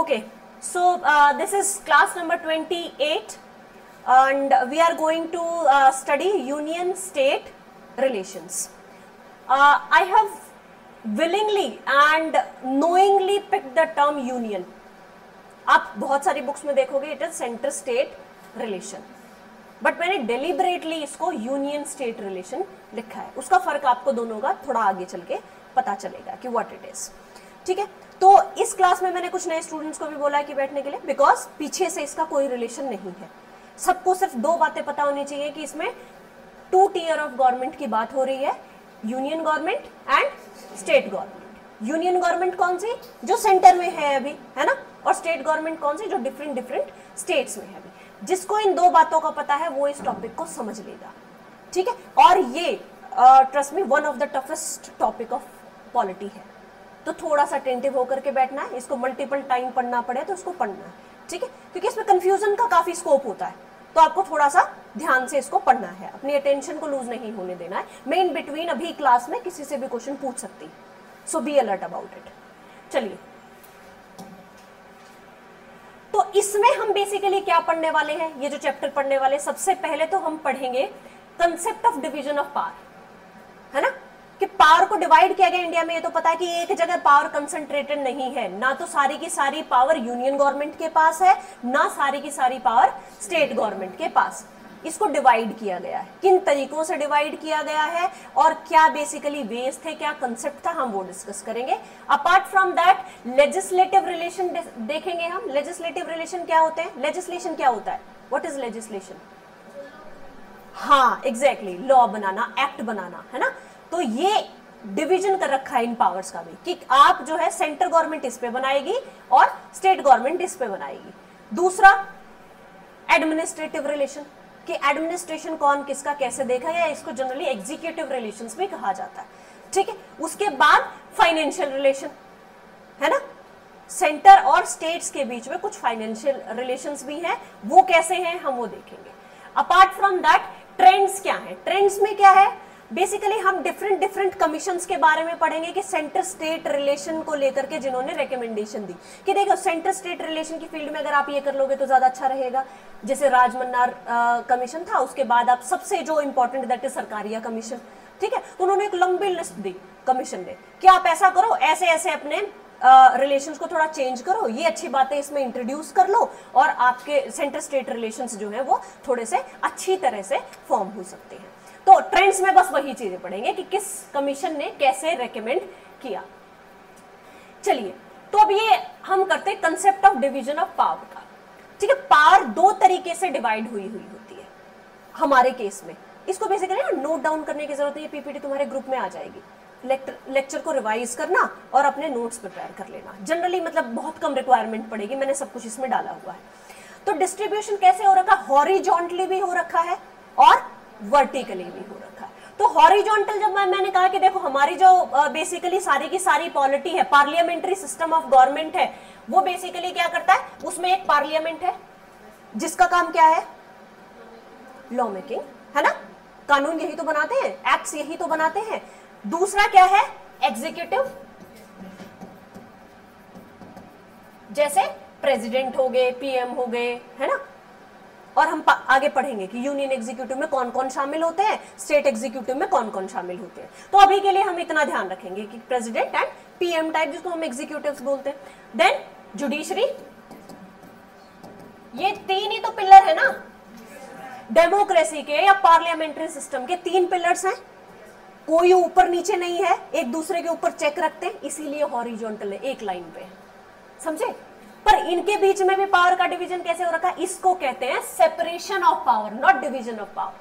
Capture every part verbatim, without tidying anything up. Okay, so uh, this is class number twenty-eight and we are going to uh, study union state relations. Uh, I have willingly and knowingly picked the term union. आप बहुत सारी books में देखोगे it is center state relation, but मैंने deliberately इसको union state relation लिखा है. उसका फर्क आपको दोनों का थोड़ा आगे चल के पता चलेगा कि what it is. ठीक है, तो इस क्लास में मैंने कुछ नए स्टूडेंट्स को भी बोला है कि बैठने के लिए, बिकॉज पीछे से इसका कोई रिलेशन नहीं है. सबको सिर्फ दो बातें पता होनी चाहिए कि इसमें टू टीयर ऑफ गवर्नमेंट की बात हो रही है, union government and state government. Union government कौन सी, जो सेंटर में है अभी, है ना, और स्टेट गवर्नमेंट कौन सी, जो डिफरेंट डिफरेंट स्टेट्स में है अभी. जिसको इन दो बातों का पता है वो इस टॉपिक को समझ लेगा. ठीक है, और ये trust me one of the toughest topic of polity है, तो थोड़ा सा अटेंटिव होकर के बैठना है. इसको मल्टीपल टाइम पढ़ना पड़े तो इसको पढ़ना है. ठीक है, क्योंकि इसमें कंफ्यूजन का काफ़ी स्कोप होता है, तो आपको थोड़ा सा ध्यान से इसको पढ़ना है. अपनी अटेंशन को लूज नहीं होने देना है. मैं इन बिटवीन अभी क्लास में किसी से भी क्वेश्चन पूछ सकती, so be alert about it. चलिए, तो इसमें हम बेसिकली क्या पढ़ने वाले हैं, ये जो चैप्टर पढ़ने वाले, सबसे पहले तो हम पढ़ेंगे concept of division of power. है ना कि पावर को डिवाइड किया गया इंडिया में, ये तो पता है कि एक जगह पावर कंसंट्रेटेड नहीं है. ना तो सारी की सारी पावर यूनियन गवर्नमेंट के पास है, ना सारी की सारी पावर स्टेट गवर्नमेंट के पास. इसको डिवाइड किया गया है, किन तरीकों से डिवाइड किया गया है और क्या बेसिकली बेस थे, क्या कंसेप्ट था, हम वो डिस्कस करेंगे. Apart from that legislative relation देखेंगे हम. लेजिस्लेटिव रिलेशन क्या होते हैं, लेजिस्लेशन क्या होता है, व्हाट इज लेजिस्लेशन. हाँ, एग्जैक्टली, लॉ बनाना, एक्ट बनाना, है ना. तो ये डिवीजन कर रखा है इन पावर्स का भी, कि आप जो है सेंट्रल गवर्नमेंट इस पे बनाएगी और स्टेट गवर्नमेंट इस पे बनाएगी. दूसरा एडमिनिस्ट्रेटिव रिलेशन, कि एडमिनिस्ट्रेशन कौन किसका कैसे देखा, या इसको जनरली एग्जीक्यूटिव रिलेशंस भी कहा जाता है. ठीक है, उसके बाद फाइनेंशियल रिलेशन, है ना, सेंटर और स्टेट्स के बीच में कुछ फाइनेंशियल रिलेशंस भी हैं, वो कैसे हैं हम वो देखेंगे. अपार्ट फ्रॉम दैट ट्रेंड्स क्या है. ट्रेंड्स में क्या है, बेसिकली हम डिफरेंट डिफरेंट कमीशंस के बारे में पढ़ेंगे कि सेंटर स्टेट रिलेशन को लेकर के जिन्होंने रिकमेंडेशन दी कि देखो सेंटर स्टेट रिलेशन की फील्ड में अगर आप ये कर लोगे तो ज़्यादा अच्छा रहेगा. जैसे राजमन्नार कमीशन था, उसके बाद आप सबसे जो important that is Sarkaria commission. ठीक है, तो उन्होंने एक लंबी लिस्ट दी कमीशन ने कि आप ऐसा करो, ऐसे ऐसे अपने रिलेशंस uh, को थोड़ा चेंज करो, ये अच्छी बातें इसमें इंट्रोड्यूस कर लो और आपके सेंटर स्टेट रिलेशंस जो है वो थोड़े से अच्छी तरह से फॉर्म हो सकते हैं. तो ट्रेंड्स में बस वही चीजें पढ़ेंगे कि किस कमीशन ने कैसे रेकमेंड किया. चलिए, तो अब ये हम करते हैं concept of division of power का. ठीक है, पावर दो तरीके से डिवाइड हुई हुई होती है हमारे केस में. इसको बेसिकली नोट डाउन करने की जरूरत है, पीपीटी तुम्हारे ग्रुप में आ जाएगी. लेक्चर को रिवाइज करना और अपने नोट्स प्रिपेयर कर लेना. जनरली मतलब बहुत कम रिक्वायरमेंट पड़ेगी, मैंने सब कुछ इसमें डाला हुआ है. तो डिस्ट्रीब्यूशन कैसे हो रखा, हॉरिजॉन्टली भी हो रखा है और वर्टिकली भी हो रखा है. तो हॉरिजॉन्टल, जब मैं मैंने कहा कि देखो हमारी जो बेसिकली सारी की सारी पॉलिटी है, पार्लियामेंट्री सिस्टम ऑफ गवर्नमेंट है, वो बेसिकली क्या करता है, उसमें एक पार्लियामेंट है जिसका काम क्या है, लॉ मेकिंग, है ना, कानून यही तो बनाते हैं, एक्ट्स यही तो बनाते हैं. दूसरा क्या है, एग्जीक्यूटिव, जैसे प्रेसिडेंट हो गए, पीएम हो गए, है ना. और हम आगे पढ़ेंगे कि यूनियन एग्जीक्यूटिव में कौन कौन शामिल होते हैं, स्टेट एग्जीक्यूटिव में कौन कौन शामिल होते हैं. तो अभी के लिए हम इतना ध्यान रखेंगे कि प्रेसिडेंट एंड पीएम टाइप, जिसको हम एग्जीक्यूटिव्स बोलते हैं. देन जुडिशरी, ये तीन ही तो पिलर है ना डेमोक्रेसी के या पार्लियामेंट्री सिस्टम के. तीन पिलर्स हैं, कोई ऊपर नीचे नहीं है, एक दूसरे के ऊपर चेक रखते हैं, इसीलिए हॉरिजॉन्टल है, एक लाइन पे, समझे. पर इनके बीच में भी पावर का डिवीजन कैसे हो रखा है, इसको कहते हैं separation of power, not division of power.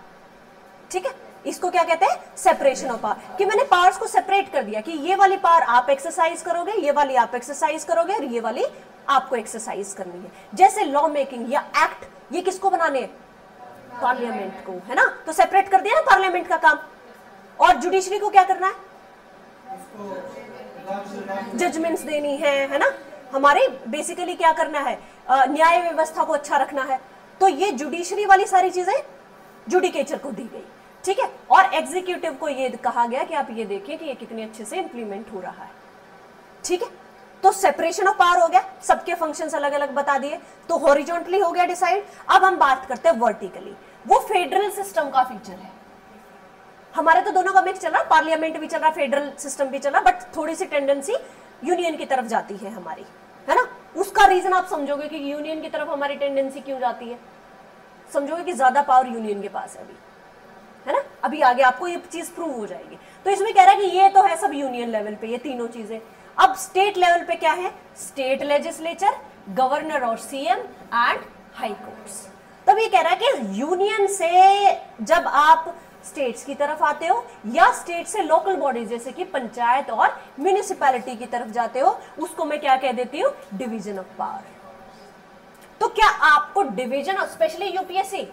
ठीक है, इसको क्या कहते हैं, सेपरेशन ऑफ पावर, कि मैंने पावर्स को सेपरेट कर दिया कि ये वाली पावर आप एक्सरसाइज करोगे, ये वाली आप एक्सरसाइज करोगे और ये वाली आपको एक्सरसाइज करनी है. जैसे लॉ मेकिंग या एक्ट, ये किसको बनाने हैं, पार्लियामेंट को, है ना. तो सेपरेट कर दिया ना पार्लियामेंट का काम. और जुडिशरी को क्या करना है, जजमेंट्स देनी है, है ना. हमारे बेसिकली क्या करना है, न्याय व्यवस्था को अच्छा रखना है. तो ये जुडिशरी वाली सारी चीजें जुडिकेचर को दी गई. ठीक है, और एग्जीक्यूटिव को ये कहा गया कि आप ये देखिए कि ये कितने अच्छे से इंप्लीमेंट हो रहा है. ठीक है, तो सेपरेशन ऑफ पावर हो गया, सबके फंक्शंस अलग अलग बता दिए, तो हॉरिजॉन्टली हो गया डिसाइड। अब हम बात करते हैं वर्टिकली, वो फेडरल सिस्टम का फीचर है। हमारे तो दोनों का मिक्स चल रहा है, पार्लियामेंट भी चल रहा, फेडरल सिस्टम भी चल रहा, बट थोड़ी सी टेंडेंसी यूनियन की तरफ जाती है हमारी, है ना। उसका रीजन आप समझोगे कि यूनियन की तरफ हमारी टेंडेंसी क्यों जाती है, समझोगे कि ज्यादा पावर यूनियन के पास है अभी, है ना। अभी आगे आपको ये चीज प्रूव हो जाएगी। तो इसमें कह रहा है कि ये तो है सब यूनियन लेवल पे, ये तीनों चीजें। अब स्टेट लेवल पे क्या है, स्टेट लेजिस्लेचर, गवर्नर और सीएम एंड हाई कोर्ट्स। तब ये कह रहा है कि यूनियन से जब आप स्टेट्स की तरफ आते हो या स्टेट से लोकल बॉडीज जैसे कि पंचायत और म्यूनिसिपैलिटी की तरफ जाते हो, उसको मैं क्या कह देती हूँ, डिवीजन ऑफ पावर। तो क्या आपको division of, specially UPSC,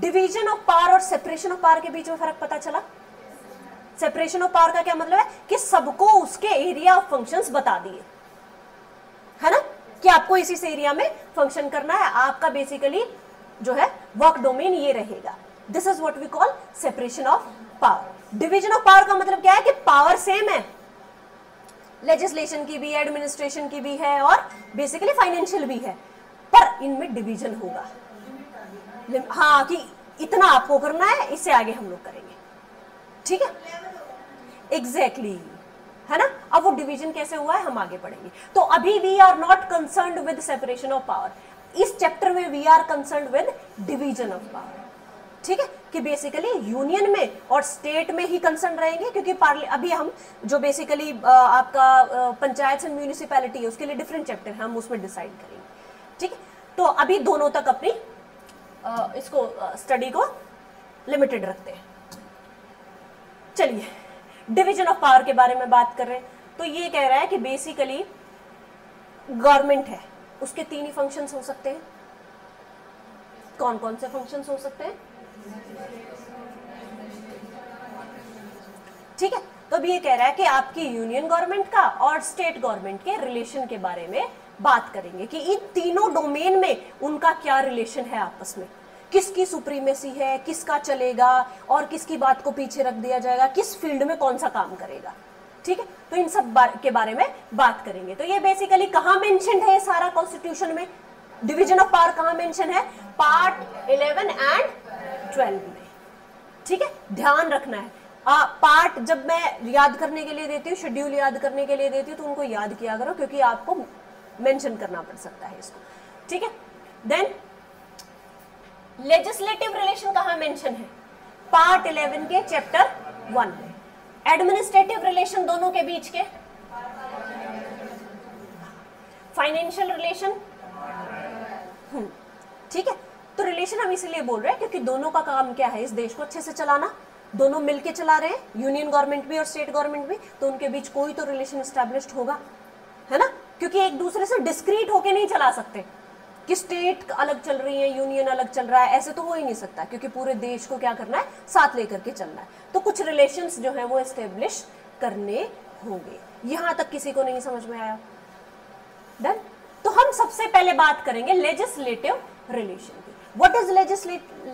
division of power और सेपरेशन ऑफ पावर के बीच में फर्क पता चला? सेपरेशन ऑफ पावर का क्या मतलब है कि सबको उसके एरिया ऑफ फंक्शंस बता दिए, है ना, कि आपको इसी से एरिया में फंक्शन करना है, आपका बेसिकली जो है वर्क डोमेन ये रहेगा। This is what we call separation of power. Division of power का मतलब क्या है कि पावर सेम है, लेजिस्लेशन की भी, एडमिनिस्ट्रेशन की भी है और बेसिकली फाइनेंशियल भी है, पर इनमें डिवीजन होगा, हाँ, कि इतना आपको करना है, इससे आगे हम लोग करेंगे, ठीक है, एग्जैक्टली exactly, है ना। अब वो डिवीजन कैसे हुआ है हम आगे पढ़ेंगे। तो अभी we are not concerned with separation of power, इस चैप्टर में we are concerned with division of power, ठीक है, कि बेसिकली यूनियन में और स्टेट में ही कंसर्न रहेंगे, क्योंकि अभी हम जो बेसिकली आपका पंचायत एंड म्यूनिसिपैलिटी है उसके लिए डिफरेंट चैप्टर है, हम उसमें डिसाइड करेंगे, ठीक है। तो अभी दोनों तक अपनी आ, इसको स्टडी को लिमिटेड रखते हैं। चलिए, डिवीजन ऑफ पावर के बारे में बात कर रहे हैं, तो ये कह रहा है कि बेसिकली गवर्नमेंट है, उसके तीन ही फंक्शंस हो सकते हैं। कौन कौन से फंक्शंस हो सकते हैं, ठीक है। तो अब ये कह रहा है कि आपकी यूनियन गवर्नमेंट का और स्टेट गवर्नमेंट के रिलेशन के बारे में बात करेंगे कि इन तीनों डोमेन में उनका क्या रिलेशन है आपस में, किसकी सुप्रीमेसी है, किसका चलेगा और किसकी बात को पीछे रख दिया जाएगा, किस फील्ड में कौन सा काम करेगा, ठीक है। तो इन सब बार, के बारे में बात करेंगे। तो ये बेसिकली कहाँ मेंशन्ड है, सारा कॉन्स्टिट्यूशन में डिवीजन ऑफ पावर कहाँ मेंशन है, पार्ट इलेवन एंड ट्वेल्व में, ठीक है, ध्यान रखना है। आ, पार्ट जब मैं याद करने के लिए देती हूँ, शेड्यूल याद करने के लिए देती हूँ, तो उनको याद किया करो क्योंकि आपको मेंशन करना पड़ सकता है इसको, ठीक है। देन लेजिस्लेटिव रिलेशन कहाँ मेंशन है, पार्ट इलेवन के चैप्टर वन में। एडमिनिस्ट्रेटिव रिलेशन दोनों के बीच के, फाइनेंशियल रिलेशन, ठीक है। तो रिलेशन हम इसलिए बोल रहे हैं क्योंकि दोनों का काम क्या है, इस देश को अच्छे से चलाना, दोनों मिलके चला रहे हैं, यूनियन गवर्नमेंट भी और स्टेट गवर्नमेंट भी, तो उनके बीच कोई तो रिलेशन एस्टेब्लिश्ड होगा, है ना, क्योंकि एक दूसरे से डिस्क्रीट होके नहीं चला सकते कि स्टेट अलग चल रही है, यूनियन अलग चल रहा है, ऐसे तो हो ही नहीं सकता, क्योंकि पूरे देश को क्या करना है, साथ लेकर के चलना है। तो कुछ रिलेशंस जो है वो एस्टेब्लिश करने होंगे। यहां तक किसी को नहीं समझ में आया? डन। तो हम सबसे पहले बात करेंगे लेजिस्लेटिव रिलेशन की। व्हाट इज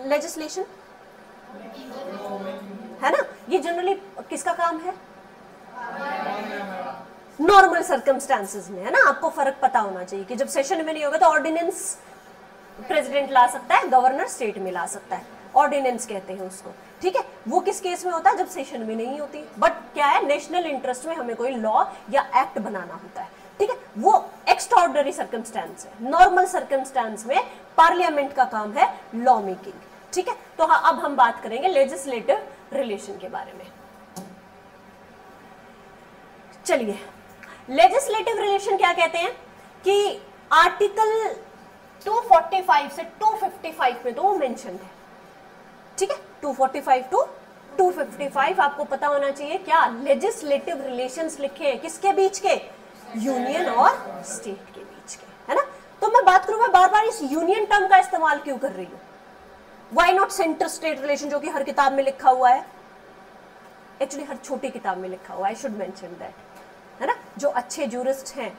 लेजिस्लेशन, है ना, ये जनरली किसका काम है, नॉर्मल सर्कमस्टांसेस में, है ना। आपको फर्क पता होना चाहिए कि जब सेशन में नहीं होगा तो ऑर्डिनेंस प्रेसिडेंट ला सकता है, गवर्नर स्टेट में ला सकता है, ऑर्डिनेंस कहते हैं उसको, ठीक है। वो किस केस में होता है, जब सेशन में नहीं होती, बट क्या है, नेशनल इंटरेस्ट में हमें कोई लॉ या एक्ट बनाना होता है, ठीक है, वो एक्स्ट्राऑर्डिनरी सर्कमस्टांस है। नॉर्मल सर्कमस्टांस में पार्लियामेंट का काम है लॉ मेकिंग, ठीक है। तो हाँ, अब हम बात करेंगे लेजिस्लेटिव रिलेशन के बारे में। चलिए, लेजिस्लेटिव रिलेशन क्या कहते हैं कि आर्टिकल दो सौ पैंतालीस से दो सौ पचपन में तो वो मेंशन्ड है, ठीक है। दो सौ पैंतालीस टू दो सौ पचपन आपको पता होना चाहिए, क्या लेजिस्लेटिव रिलेशंस लिखे हैं, किसके बीच के, यूनियन और स्टेट के बीच के, है ना। तो मैं बात करूं, मैं बार बार इस यूनियन टर्म का इस्तेमाल क्यों कर रही हूँ, why not centre state relation, जो कि हर किताब में लिखा हुआ है, एक्चुअली हर छोटी किताब में लिखा हुआ, आई शुड मेंशन दैट, है ना। जो अच्छे जूरिस्ट हैं,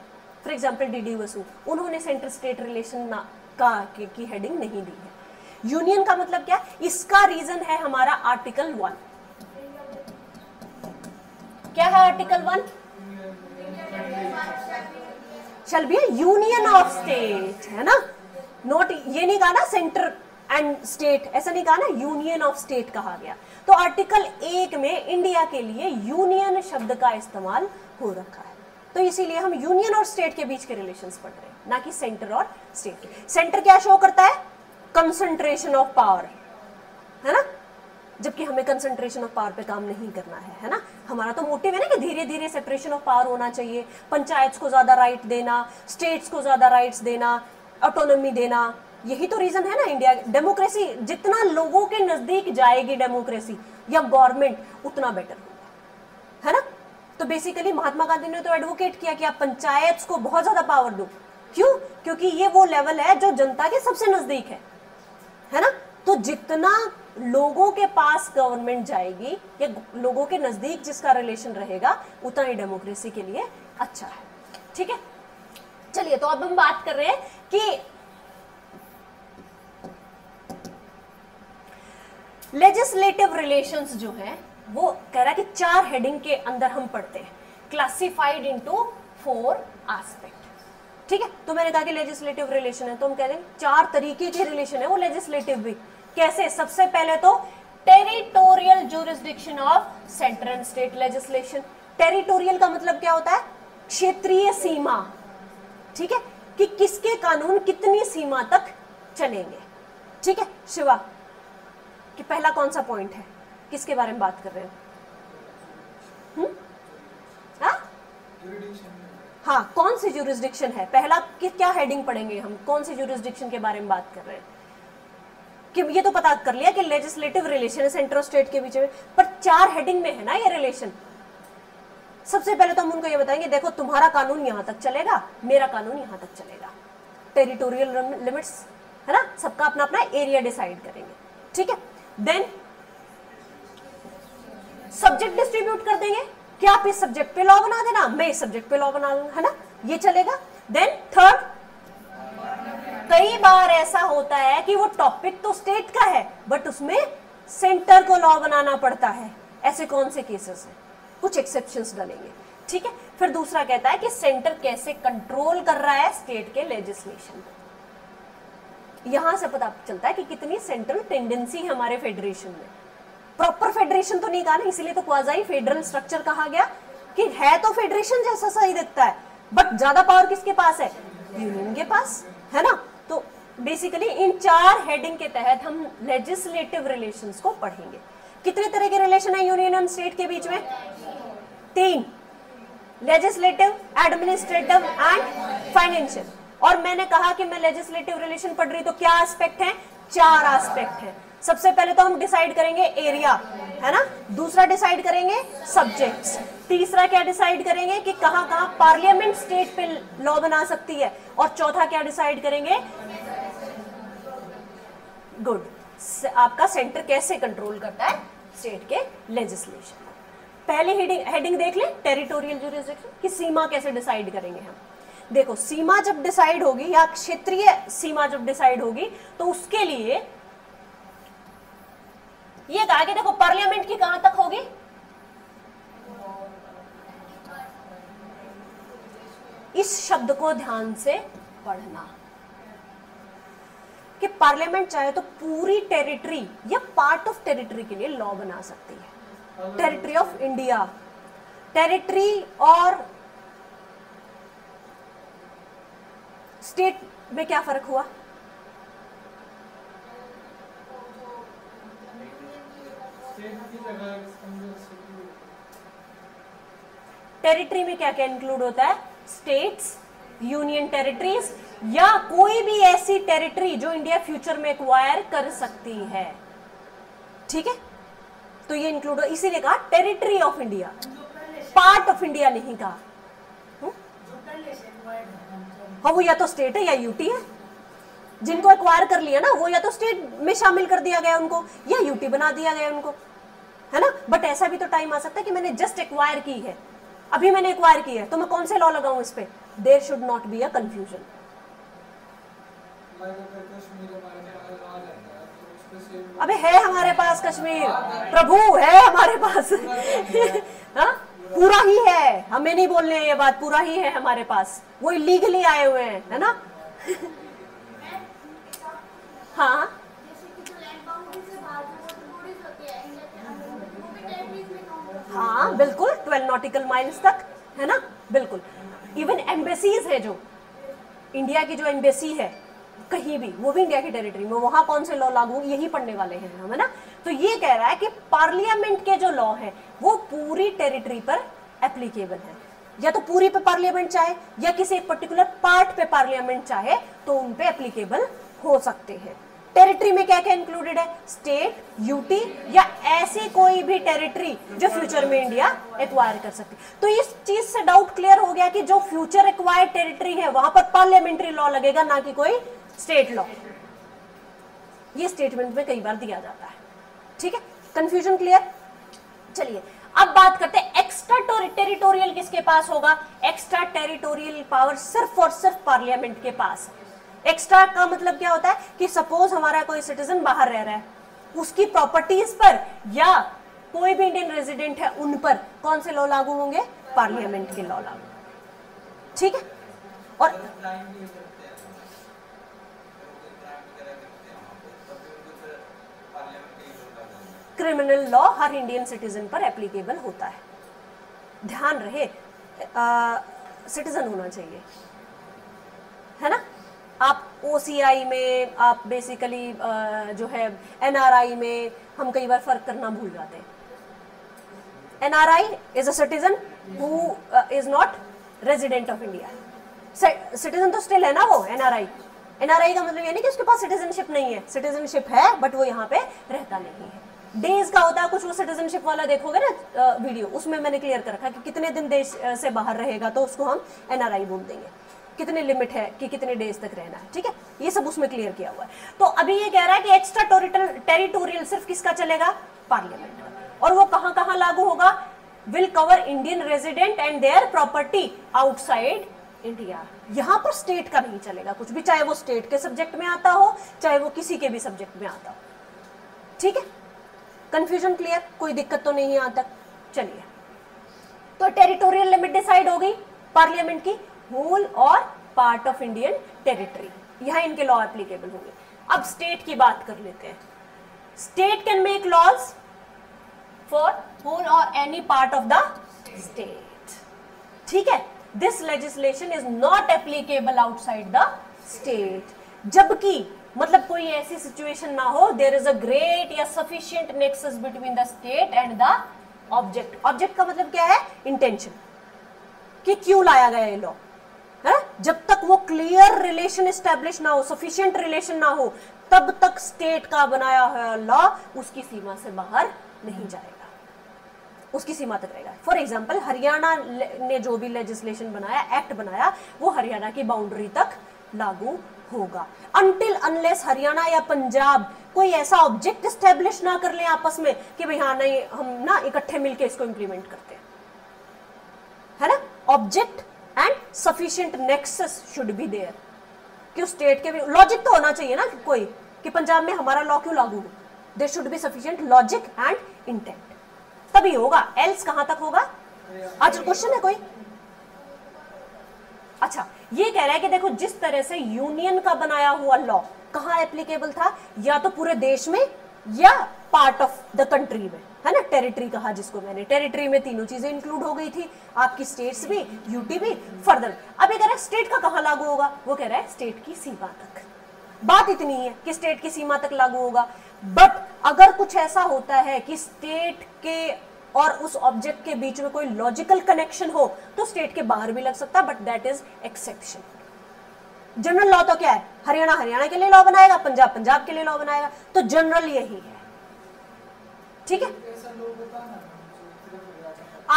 for example D D Basu, उन्होंने सेंटर स्टेट रिलेशन का की हेडिंग नहीं दी है। यूनियन का मतलब क्या है, इसका रीजन है हमारा आर्टिकल वन। क्या है article one, shall be a union of state, है ना. नोट ये नहीं कहा ना सेंटर एंड स्टेट, ऐसा नहीं कहा ना, यूनियन ऑफ स्टेट कहा गया. तो आर्टिकल एक में इंडिया के लिए यूनियन शब्द का इस्तेमाल हो रखा है, तो इसीलिए हम यूनियन और स्टेट के बीच के रिलेशंस पढ़ रहे हैं, ना कि सेंटर और स्टेट. सेंटर क्या शो करता है? कंसंट्रेशन ऑफ पावर, है ना, जबकि हमें कंसंट्रेशन ऑफ पावर पे काम नहीं करना है, है ना. हमारा तो मोटिव है ना कि धीरे धीरे सेपरेशन ऑफ पावर होना चाहिए, पंचायत को ज्यादा राइट देना, स्टेट्स को ज्यादा राइट्स देना, ऑटोनॉमी देना. यही तो रीजन है ना इंडिया डेमोक्रेसी, जितना लोगों के नजदीक जाएगी डेमोक्रेसी या गवर्नमेंट उतना बेटर होगा, है ना. तो बेसिकली महात्मा गांधी ने तो एडवोकेट किया कि आप पंचायत को बहुत ज्यादा पावर दो. क्यों? क्योंकि ये वो लेवल है जो जनता के सबसे नजदीक है, है ना. तो जितना लोगों के पास गवर्नमेंट जाएगी या लोगों के नजदीक जिसका रिलेशन रहेगा उतना ही डेमोक्रेसी के लिए अच्छा है. ठीक है, चलिए. तो अब हम बात कर रहे हैं कि लेजिस्लेटिव रिलेशंस जो है वो कह रहा है कि चार हेडिंग के अंदर हम पढ़ते हैं, क्लासिफाइड इनटू फोर एस्पेक्ट. ठीक है, तो मैंने कहा कि लेजिस्लेटिव रिलेशन है, तो हम कह रहे हैं चार तरीके के रिलेशन है वो लेजिस्लेटिव भी. कैसे? सबसे पहले तो territorial jurisdiction of centre and state legislation. Territorial का मतलब क्या होता है? क्षेत्रीय सीमा. ठीक है, कि किसके कानून कितनी सीमा तक चलेंगे. ठीक है शिवा, कि पहला कौन सा पॉइंट है, किसके बारे में बात कर रहे हो? हाँ, कौन सी ज्यूरिसडिक्शन है? पहला क्या हेडिंग पढ़ेंगे हम, कौन सी ज्यूरिसडिक्शन के बारे में बात कर रहे हैं? कि ये तो पता कर लिया कि लेजिस्लेटिव रिलेशन है सेंटर और स्टेट के बीच में, पर चार हेडिंग में है ना ये रिलेशन. सबसे पहले तो हम उनको ये बताएंगे, देखो तुम्हारा कानून यहाँ तक चलेगा, मेरा कानून यहाँ तक चलेगा. टेरिटोरियल लिमिट्स, है ना, सबका अपना अपना एरिया डिसाइड करेंगे. ठीक है, देन सब्जेक्ट डिस्ट्रीब्यूट कर देंगे कि आप इस सब्जेक्ट पे लॉ बना देना, मैं इस सब्जेक्ट पे लॉ बना दूंगा, है ना, ये चलेगा. देन थर्ड, कई बार ऐसा होता है कि वो टॉपिक तो स्टेट का है बट उसमें सेंटर को लॉ बनाना पड़ता है, ऐसे कौन से केसेस हैं, कुछ एक्सेप्शंस डालेंगे. ठीक है, फिर दूसरा कहता है कि सेंटर कैसे कंट्रोल कर रहा है स्टेट के लेजिस्लेशन को. यहां से पता चलता है कि कितनी सेंट्रल टेंडेंसी है हमारे फेडरेशन में. प्रॉपर फेडरेशन तो नहीं कहा ना, इसीलिए तो क्वाजाई फेडरल स्ट्रक्चर कहा गया, कि है तो फेडरेशन जैसा सही दिखता है बट ज्यादा पावर किसके पास है? यूनियन के पास, है ना. तो बेसिकली इन चार हेडिंग के तहत हम लेजिस्लेटिव रिलेशंस को पढ़ेंगे. कितने तरह के रिलेशन है यूनियन और स्टेट के बीच में? तीन, लेजिस्लेटिव, एडमिनिस्ट्रेटिव एंड फाइनेंशियल. और मैंने कहा कि मैं लेजिस्लेटिव रिलेशन पढ़ रही, तो क्या एस्पेक्ट है? चार एस्पेक्ट है. सबसे पहले तो हम डिसाइड करेंगे एरिया, है ना, दूसरा डिसाइड करेंगे सब्जेक्ट्स, तीसरा क्या डिसाइड करेंगे कि कहां कहां पार्लियामेंट स्टेट पे लॉ बना सकती है, और चौथा क्या डिसाइड करेंगे? गुड, आपका सेंटर कैसे कंट्रोल करता है स्टेट के लेजिस्लेशन. पहले हेडिंग हेडिंग देख ले, टेरिटोरियल ज्यूरिसडिक्शन, कि सीमा कैसे डिसाइड करेंगे हम. देखो सीमा जब डिसाइड होगी या क्षेत्रीय सीमा जब डिसाइड होगी तो उसके लिए ये कहा कि देखो पार्लियामेंट की कहां तक होगी, इस शब्द को ध्यान से पढ़ना, कि पार्लियामेंट चाहे तो पूरी टेरिटरी या पार्ट ऑफ टेरिटरी के लिए लॉ बना सकती है. टेरिटरी ऑफ इंडिया, टेरिटरी और स्टेट में क्या फर्क हुआ? टेरिटरी में क्या क्या इंक्लूड होता है? स्टेट्स, यूनियन टेरिटरीज, या कोई भी ऐसी टेरिटरी जो इंडिया फ्यूचर में एक्वायर कर सकती है. ठीक है, तो ये इंक्लूड, इसीलिए कहा territory of India, part of India नहीं कहा. हाँ, वो या तो स्टेट है या यूटी है, जिनको एक्वायर कर लिया ना वो या तो स्टेट में शामिल कर दिया गया उनको या यूटी बना दिया गया उनको, है ना. बट ऐसा भी तो टाइम आ सकता है कि मैंने जस्ट एक्वायर की है, अभी मैंने एक्वायर की है, तो मैं कौन से लॉ लगाऊं इस पे? There should not be a confusion. अबे है हमारे पास कश्मीर, प्रभु है हमारे पास. हाँ पूरा ही है, हमें नहीं बोलने ये बात, पूरा ही है हमारे पास, वो इलीगली आए हुए हैं, है ना। हाँ हाँ बिल्कुल, ट्वेल्व नॉटिकल माइल्स तक, है ना, बिल्कुल। इवन एम्बेसीज है, जो इंडिया की जो एम्बेसी है कहीं भी, वो भी इंडिया की टेरिटरी में, वहां कौन से लॉ लागू, यही पढ़ने वाले हैं हम, है ना। तो ये कह रहा है कि पार्लियामेंट के जो लॉ है वो पूरी टेरिटरी पर एप्लीकेबल है, या तो पूरी पे पार्लियामेंट चाहे या किसी एक पर्टिकुलर पार्ट पे पार्लियामेंट चाहे तो उन पे एप्लीकेबल हो सकते हैं। टेरिटरी में क्या क्या इंक्लूडेड है, स्टेट, यूटी या ऐसी कोई भी टेरिटरी जो फ्यूचर में इंडिया एक्वायर कर सकती। तो इस चीज से डाउट क्लियर हो गया कि जो फ्यूचर एक्वायर्ड टेरिटरी है वहां पर पार्लियामेंट्री लॉ लगेगा, ना कि कोई स्टेट लॉ। ये स्टेटमेंट में कई बार दिया जाता है, ठीक है, कंफ्यूजन क्लियर। चलिए अब बात करते हैं एक्स्ट्रा टेरिटोरियल किसके पास होगा। एक्स्ट्रा टेरिटोरियल पावर सिर्फ और सिर्फ पार्लियामेंट के पास। एक्स्ट्रा का मतलब क्या होता है कि सपोज हमारा कोई सिटीजन बाहर रह रहा है, उसकी प्रॉपर्टीज पर या कोई भी इंडियन रेजिडेंट है उन पर कौन से लॉ लागू होंगे, पार्लियामेंट के लॉ लागू, ठीक है। और क्रिमिनल लॉ हर इंडियन सिटीजन पर एप्लीकेबल होता है, ध्यान रहे, सिटीजन होना चाहिए, है ना। आप ओ सी आई में, आप बेसिकली जो है एन आर आई में, हम कई बार फर्क करना भूल जाते हैं। N R I is a citizen who is not resident of India. Citizen तो स्टिल है ना वो N R I. N R I का मतलब ये नहीं कि उसके पास सिटीजनशिप नहीं है, सिटीजनशिप है बट वो यहाँ पे रहता नहीं है। डेज का होता है कुछ, वो सिटीजनशिप वाला देखोगे ना वीडियो, उसमें मैंने क्लियर कर रखा कि कितने दिन देश से बाहर रहेगा तो उसको हम एन आर आई बोल देंगे, कितने लिमिट है कि कितने डेज तक रहना है, ठीक है, ये सब उसमें क्लियर किया हुआ है। तो अभी ये कह रहा है कि एक्स्ट्रा टेरिटोरियल सिर्फ किसका चलेगा, पार्लियामेंट का। और वो कहां कहां लागू होगा, will cover Indian resident and their property outside India. यहां पर स्टेट का नहीं चलेगा कुछ भी, चाहे वो स्टेट के सब्जेक्ट में आता हो चाहे वो किसी के भी सब्जेक्ट में आता हो, ठीक है। कंफ्यूजन क्लियर, कोई दिक्कत तो नहीं यहां तक। चलिए तो टेरिटोरियल लिमिट डिसाइड हो गई पार्लियामेंट की, होल और पार्ट ऑफ इंडियन टेरिटरी, यहाँ इनके लॉ एप्लीकेबल होंगे। अब स्टेट की बात कर लेते हैं। State can make laws for whole और any part of the state, ठीक है। This legislation is not applicable outside the state, जबकि मतलब कोई ऐसी सिचुएशन ना हो, देयर इज अ ग्रेट या sufficient nexus between the state and the object. Object का मतलब क्या है, इंटेंशन, कि क्यों लाया गया ये लॉ है। जब तक वो क्लियर रिलेशन एस्टेब्लिश ना हो, सफिशिएंट रिलेशन ना हो, तब तक स्टेट का बनाया हुआ लॉ उसकी सीमा से बाहर नहीं जाएगा, उसकी सीमा तक रहेगा। फॉर एग्जांपल हरियाणा ने जो भी लेजिस्लेशन बनाया, एक्ट बनाया, वो हरियाणा की बाउंड्री तक लागू होगा। अनटिल अनलेस हरियाणा या पंजाब कोई ऐसा ऑब्जेक्ट एस्टेब्लिश ना कर ले आपस में कि भाई हाँ नहीं, हम ना इकट्ठे मिलकर इसको इंप्लीमेंट करते हैं, है ना। Object and sufficient nexus should be there, कि स्टेट के लॉजिक तो होना चाहिए ना कोई, कि पंजाब में हमारा लॉ क्यों लागू हो। There should be sufficient logic and intent, तभी होगा, एल्स कहां तक होगा। आज क्वेश्चन है कोई? अच्छा, ये कह रहा है कि देखो जिस तरह से यूनियन का बनाया हुआ लॉ कहां एप्लीकेबल था, या तो पूरे देश में या पार्ट ऑफ द कंट्री में, है ना, टेरिटरी कहा जिसको मैंने। टेरिटरी में तीनों चीजें इंक्लूड हो गई थी, आपकी स्टेट्स भी, यूटी भी, फर्दर। अब ये कह रहा है स्टेट का कहां लागू होगा, वो कह रहा है स्टेट की सीमा तक। बात इतनी है कि स्टेट की सीमा तक लागू होगा, बट अगर कुछ ऐसा होता है कि स्टेट के और उस ऑब्जेक्ट के बीच में कोई लॉजिकल कनेक्शन हो तो स्टेट के बाहर भी लग सकता है, but that is exception. General law तो क्या है, हरियाणा हरियाणा के लिए लॉ बनाएगा, पंजाब पंजाब के लिए लॉ बनाएगा, तो जनरल यही है, ठीक है।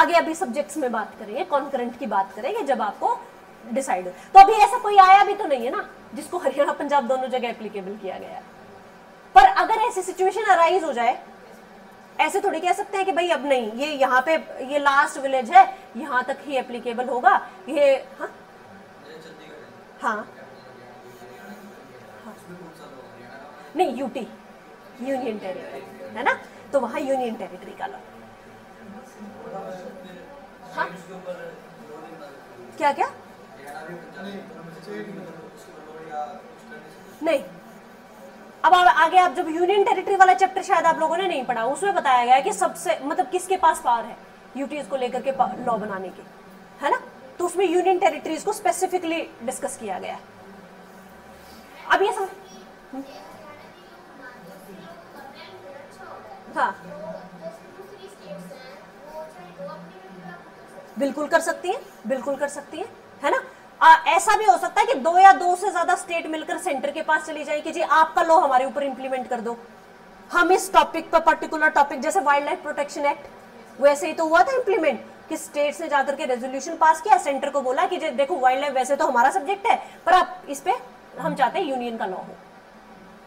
आगे अभी सब्जेक्ट्स में बात करेंगे, कॉन्करेंट की बात करेंगे जब आपको डिसाइड हो। तो अभी ऐसा कोई आया भी तो नहीं है ना जिसको हरियाणा पंजाब दोनों जगह एप्लीकेबल किया गया, पर अगर ऐसी सिचुएशन अराइज हो जाए, ऐसे थोड़ी कह सकते हैं कि भाई अब नहीं, ये यहाँ पे ये लास्ट विलेज है, यहाँ तक ही एप्लीकेबल होगा ये। हाँ हाँ नहीं, यूटी यूनियन टेरिटरी है ना, तो वहाँ यूनियन टेरिटरी का लॉ। हाँ? क्या क्या नहीं, अब आगे आप जब यूनियन टेरिटरी वाला चैप्टर शायद आप लोगों ने नहीं पढ़ा, उसमें बताया गया कि सबसे मतलब किसके पास पावर है यूटीज को लेकर के लॉ बनाने के, है ना। तो उसमें यूनियन टेरिटरीज को स्पेसिफिकली डिस्कस किया गया है। अब ये समझ हाँ बिल्कुल कर सकती है, बिल्कुल कर सकती है, है ना। आ, ऐसा भी हो सकता है कि दो या दो से ज्यादा स्टेट मिलकर सेंटर के पास चली जाए कि जी आपका लॉ हमारे ऊपर इंप्लीमेंट कर दो, हम इस टॉपिक पर पर्टिकुलर टॉपिक, जैसे वाइल्ड लाइफ प्रोटेक्शन एक्ट वैसे ही तो हुआ था इंप्लीमेंट कि स्टेट्स ने जाकर के रेजोल्यूशन पास किया, सेंटर को बोला कि देखो वाइल्ड लाइफ वैसे तो हमारा सब्जेक्ट है पर आप इस पे हम चाहते हैं यूनियन का लॉ हो,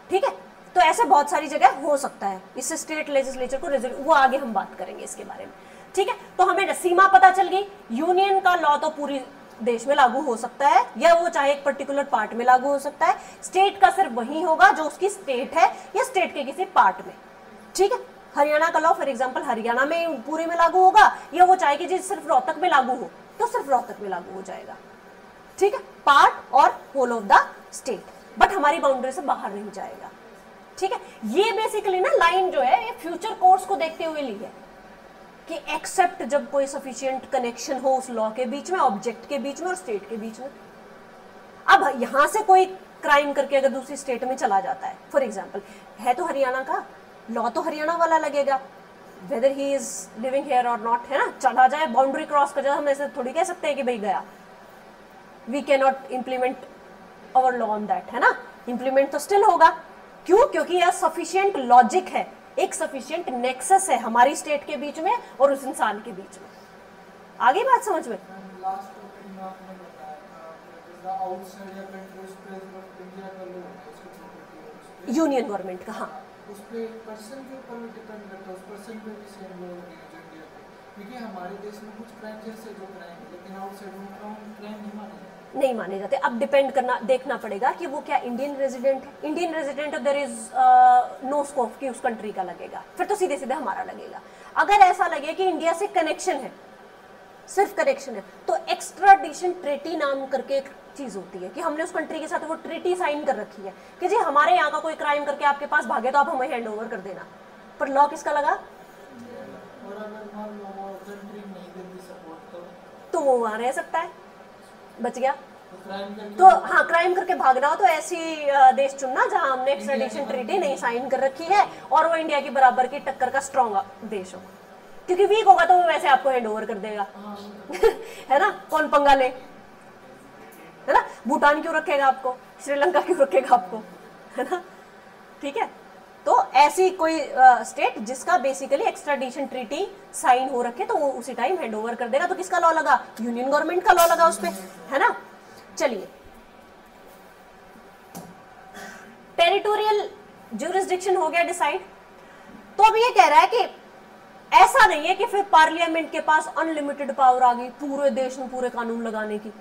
ठीक है। तो ऐसे बहुत सारी जगह हो सकता है, इससे स्टेट लेजिस्लेचर को वो आगे हम बात करेंगे इसके बारे में, ठीक है। तो हमें सीमा पता चल गई, यूनियन का लॉ तो पूरी देश में लागू हो सकता है या वो चाहे एक पर्टिकुलर पार्ट में लागू हो सकता है, स्टेट का सिर्फ वही होगा जो उसकी स्टेट है या स्टेट के किसी पार्ट में, ठीक है। हरियाणा का लॉ फॉर एग्जांपल हरियाणा में पूरे में लागू होगा या वो चाहे कि जी सिर्फ रोहतक में लागू हो तो सिर्फ रोहतक में लागू हो जाएगा, ठीक है, पार्ट और whole of the state, but हमारी बाउंड्री से बाहर नहीं जाएगा, ठीक है। ये बेसिकली ना लाइन जो है ये फ्यूचर कोर्स को देखते हुए ली है कि एक्सेप्ट जब कोई सफिशिएंट कनेक्शन हो उस लॉ के बीच में, ऑब्जेक्ट के बीच में और स्टेट के बीच में। अब यहां से कोई क्राइम करके अगर दूसरी स्टेट में चला जाता है, फॉर एग्जांपल है तो हरियाणा का लॉ तो हरियाणा वाला लगेगा, whether he is living here और नॉट, है ना, चला जाए बाउंड्री क्रॉस कर जाए, हम ऐसे थोड़ी कह सकते हैं कि भाई गया, we can not implement our law on that, है ना, इम्प्लीमेंट तो स्टिल होगा। क्यों? क्योंकि यह सफिशिएंट लॉजिक है, एक सफिशिएंट नेक्सस है हमारी स्टेट के बीच में और उस इंसान के बीच में। आगे बात समझ में यूनियन गवर्नमेंट का, हाँ उस पे पर्सन के ऊपर भी डिपेंड करता है, उस पर्सन पे भी सेम लॉ लगेगा जो इंडिया पे, क्योंकि हमारे देश में कुछ क्राइम जैसे जो क्राइम लेकिन आउटसाइड में क्राइम नहीं माने जाते, नहीं माने जाते। अब डिपेंड करना देखना पड़ेगा कि वो क्या इंडियन रेजिडेंट है, Indian resident there is no scope कि उस कंट्री का लगेगा, फिर तो सीधे सीधे हमारा लगेगा। अगर ऐसा लगे कि इंडिया से कनेक्शन है, सिर्फ कनेक्शन है, तो एक्स्ट्राडिशन ट्रीटी नाम करके एक चीज होती है कि हमने उस कंट्री के साथ वो ट्रीटी साइन कर रखी है कि जी हमारे यहाँ का कोई क्राइम करके आपके पास भागे तो आप हमें हैंड ओवर कर देना, पर लॉ किसका लगा तो वो वहां रह सकता है, बच गया। तो हाँ, क्राइम करके भागना हो तो ऐसी देश चुनना जहाँ हमने एक्स्ट्राडिशन ट्रीटी नहीं साइन कर रखी है और वो इंडिया की बराबर की टक्कर का स्ट्रॉन्ग देश हो, क्योंकि वीक होगा तो वो वैसे आपको हैंड ओवर कर देगा है ना, कौन पंगा ले, है ना। भूटान क्यों रखेगा आपको, श्रीलंका क्यों रखेगा आपको, है ना, ठीक है। तो ऐसी कोई आ, स्टेट जिसका बेसिकली एक्स्ट्राडिशन ट्रीटी साइन हो रखे तो वो उसी टाइम हैंड ओवर कर देगा, तो किसका लॉ लगा, यूनियन गवर्नमेंट का लॉ लगा उस पर, है ना। चलिए, टेरिटोरियल ज्यूरिसडिक्शन हो गया डिसाइड। तो अब ये कह रहा है कि ऐसा नहीं है कि फिर पार्लियामेंट के पास अनलिमिटेड पावर आ गई पूरे देश में पूरे कानून लगाने की।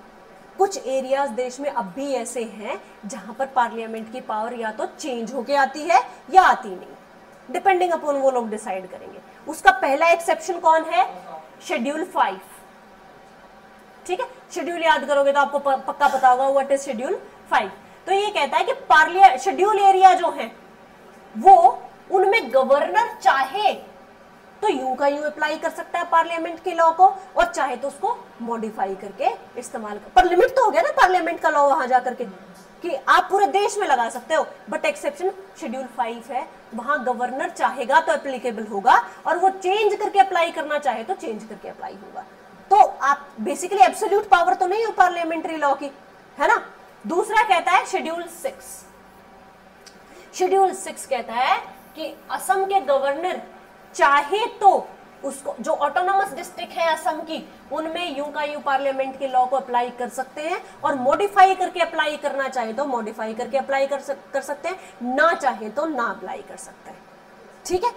कुछ एरियाज देश में अब भी ऐसे हैं जहां पर पार्लियामेंट की पावर या तो चेंज होके आती है या आती नहीं, डिपेंडिंग अपॉन वो लोग डिसाइड करेंगे। उसका पहला एक्सेप्शन कौन है, शेड्यूल फाइव, ठीक है। शेड्यूल याद करोगे तो आपको पक्का पता होगा व्हाट इज शेड्यूल फाइव। तो ये कहता है कि पार्लिया शेड्यूल एरिया जो है वो उनमें गवर्नर चाहे तो यू का यू अप्लाई कर सकता है पार्लियामेंट के लॉ को और चाहे तो उसको मॉडिफाई करके इस्तेमाल कर, पर लिमिट तो हो गया ना पार्लियामेंट का लॉ वहां जा करके कि आप पूरे देश में लगा सकते हो, बट एक्सेप्शन शेड्यूल फाइव है, वहां गवर्नर चाहेगा तो एप्लीकेबल होगा और वो चेंज करके अप्लाई करना चाहे तो चेंज करके अप्लाई होगा। तो आप बेसिकली एब्सोल्यूट पावर तो नहीं हो पार्लियामेंट्री लॉ की, है ना। दूसरा कहता है शेड्यूल सिक्स। शेड्यूल सिक्स कहता है कि असम के गवर्नर चाहे तो उसको जो ऑटोनोमस डिस्ट्रिक्ट है असम की उनमें यू का यू पार्लियामेंट के लॉ को अप्लाई कर सकते हैं और मॉडिफाई करके अप्लाई करना चाहे तो मॉडिफाई करके अप्लाई कर, सक, कर सकते हैं, ना चाहे तो ना अप्लाई कर सकते हैं, ठीक है।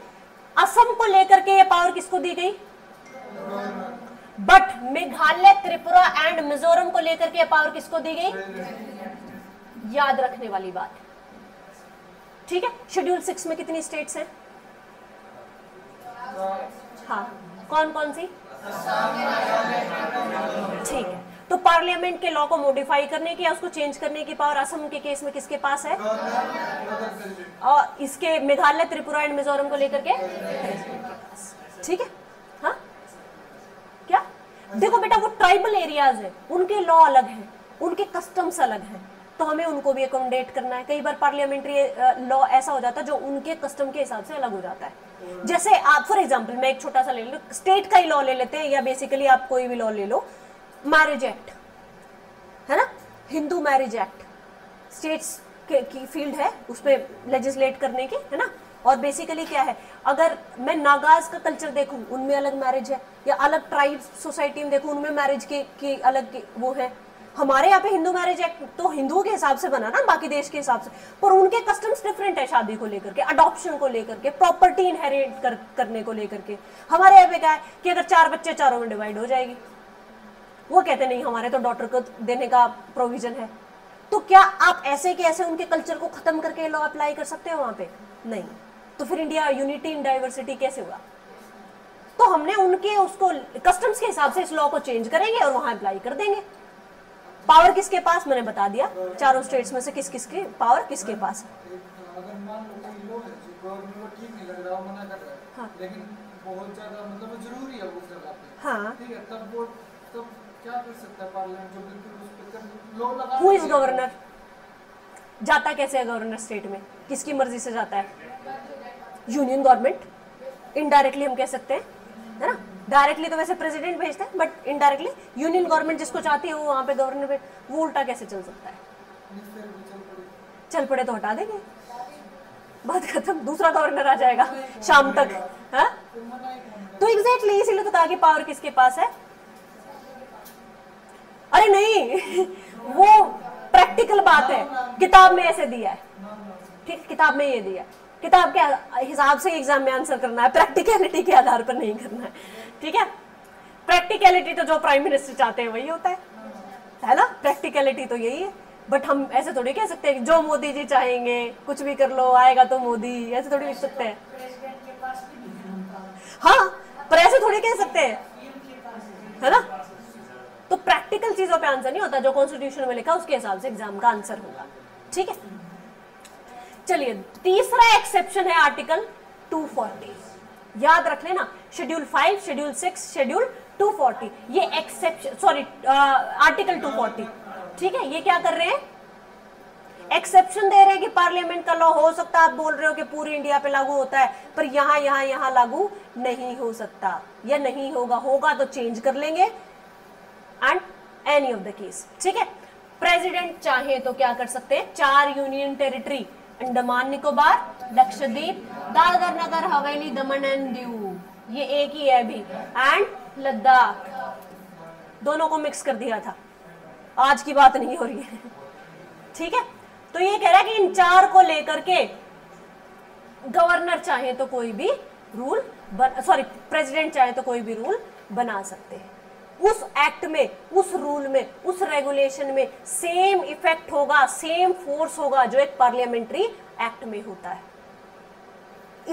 असम को लेकर के ये पावर किसको दी गई, बट मेघालय, त्रिपुरा एंड मिजोरम को लेकर के ये पावर किसको दी गई, याद रखने वाली बात, ठीक है। शेड्यूल सिक्स में कितनी स्टेट्स हैं, हाँ कौन कौन सी, ठीक है, तो पार्लियामेंट के लॉ को मॉडिफाई करने की या उसको चेंज करने की पावर असम के केस में किसके पास है? और इसके मेघालय, त्रिपुरा एंड मिजोरम को लेकर के, ठीक है। हाँ क्या देखो बेटा, वो ट्राइबल एरियाज है, उनके लॉ अलग है, उनके कस्टम्स अलग है, तो हमें उनको भी अकोमोडेट करना है। कई बार पार्लियामेंट्री लॉ ऐसा हो जाता है जो उनके कस्टम के हिसाब से अलग हो जाता है। जैसे आप फॉर एग्जांपल मैं एक छोटा सा ले लूँ, स्टेट का ही लॉ ले लेते हैं, या बेसिकली आप कोई भी लॉ ले लो, मैरिज एक्ट है ना, हिंदू मैरिज एक्ट स्टेट्स की फील्ड है, उसमें लेजिस्लेट करने की, है ना। और बेसिकली क्या है, अगर मैं नागाज का कल्चर देखूँ उनमें अलग मैरिज है, या अलग ट्राइब सोसाइटी में देखूँ उनमें मैरिज की, की अलग की, वो है। हमारे यहाँ पे हिंदू मैरिज एक्ट तो हिंदुओं के हिसाब से बना ना, बाकी देश के हिसाब से, पर उनके कस्टम्स डिफरेंट है, शादी को लेकर के, अडॉप्शन को लेकर के, प्रॉपर्टी इनहेरिट कर, करने को लेकर के। हमारे यहाँ पे क्या है कि अगर चार बच्चे चारों में डिवाइड हो जाएगी, वो कहते नहीं हमारे तो डॉटर को देने का प्रोविजन है। तो क्या आप ऐसे के ऐसे उनके कल्चर को खत्म करके लॉ अप्लाई कर सकते हो वहाँ पे? नहीं। तो फिर इंडिया यूनिटी इन डाइवर्सिटी कैसे हुआ? तो हमने उनके उसको कस्टम्स के हिसाब से इस लॉ को चेंज करेंगे और वहाँ अप्लाई कर देंगे। पावर किसके पास? मैंने बता दिया चारों स्टेट्स में से किस किस की पावर किसके पास है। अगर मान लो कोई लोग है जो उनको ठीक नहीं लग रहा, वो मना कर रहा है, हाँ, लेकिन बहुत ज्यादा मतलब जरूरी है वो कर रहा है, हाँ ठीक है, तब वो तब क्या कर सकता है पार्लियामेंट? जो बिल्कुल उस पर लॉ लगा। Who is governor? जाता कैसे है गवर्नर स्टेट में? किसकी मर्जी से जाता है? Union government. इनडायरेक्टली हम कह सकते हैं, है ना, डायरेक्टली तो वैसे प्रेसिडेंट भेजते हैं, बट इनडायरेक्टली यूनियन गवर्नमेंट जिसको चाहती है वो वहाँ पे गवर्नर पे। वो उल्टा कैसे चल सकता है? चल पड़े तो हटा देंगे, बात खत्म, दूसरा गवर्नर आ जाएगा शाम तक। हाँ तो एग्जैक्टली इसीलिए तो कहा कि पावर किसके पास है। अरे नहीं वो प्रैक्टिकल बात है, किताब में ऐसे दिया है, ठीक, किताब में ये दिया है, किताब के हिसाब से एग्जाम में आंसर करना है, प्रैक्टिकलिटी के आधार पर नहीं करना है, ठीक है। प्रैक्टिकलिटी तो जो प्राइम मिनिस्टर चाहते हैं वही होता है, है ना, प्रैक्टिकलिटी तो यही है। बट हम ऐसे थोड़ी कह सकते हैं जो मोदी जी चाहेंगे कुछ भी कर लो, आएगा तो मोदी, ऐसे थोड़ी लिख सकते हैं। हाँ पर ऐसे थोड़ी कह सकते हैं, है ना। तो प्रैक्टिकल चीजों पे आंसर नहीं होता, जो कॉन्स्टिट्यूशन में लिखा उसके हिसाब से एग्जाम का आंसर होगा, ठीक है। चलिए तीसरा एक्सेप्शन है आर्टिकल टू फोर्टी। याद रख लेना, schedule five, schedule six, schedule two forty, ये exception, sorry article two forty, ठीक है। ये क्या कर रहे हैं? एक्सेप्शन दे रहे हैं कि पार्लियामेंट का लॉ हो सकता है, आप बोल रहे हो कि पूरी इंडिया पे लागू होता है, पर यहां यहां यहां लागू नहीं हो सकता या नहीं होगा, होगा तो चेंज कर लेंगे, and any of the case, ठीक है। प्रेसिडेंट चाहे तो क्या कर सकते हैं? चार union territory, Andaman Nicobar, Lakshadweep, Dadra Nagar Haveli, Daman and Diu, ये एक ही है अभी, एंड लद्दाख, दोनों को मिक्स कर दिया था, आज की बात नहीं हो रही है, ठीक है। तो ये कह रहा है कि इन चार को लेकर के गवर्नर चाहे तो कोई भी रूल, सॉरी प्रेसिडेंट चाहे तो कोई भी रूल बना सकते हैं। उस एक्ट में, उस रूल में, उस रेगुलेशन में सेम इफेक्ट होगा, सेम फोर्स होगा जो एक पार्लियामेंट्री एक्ट में होता है,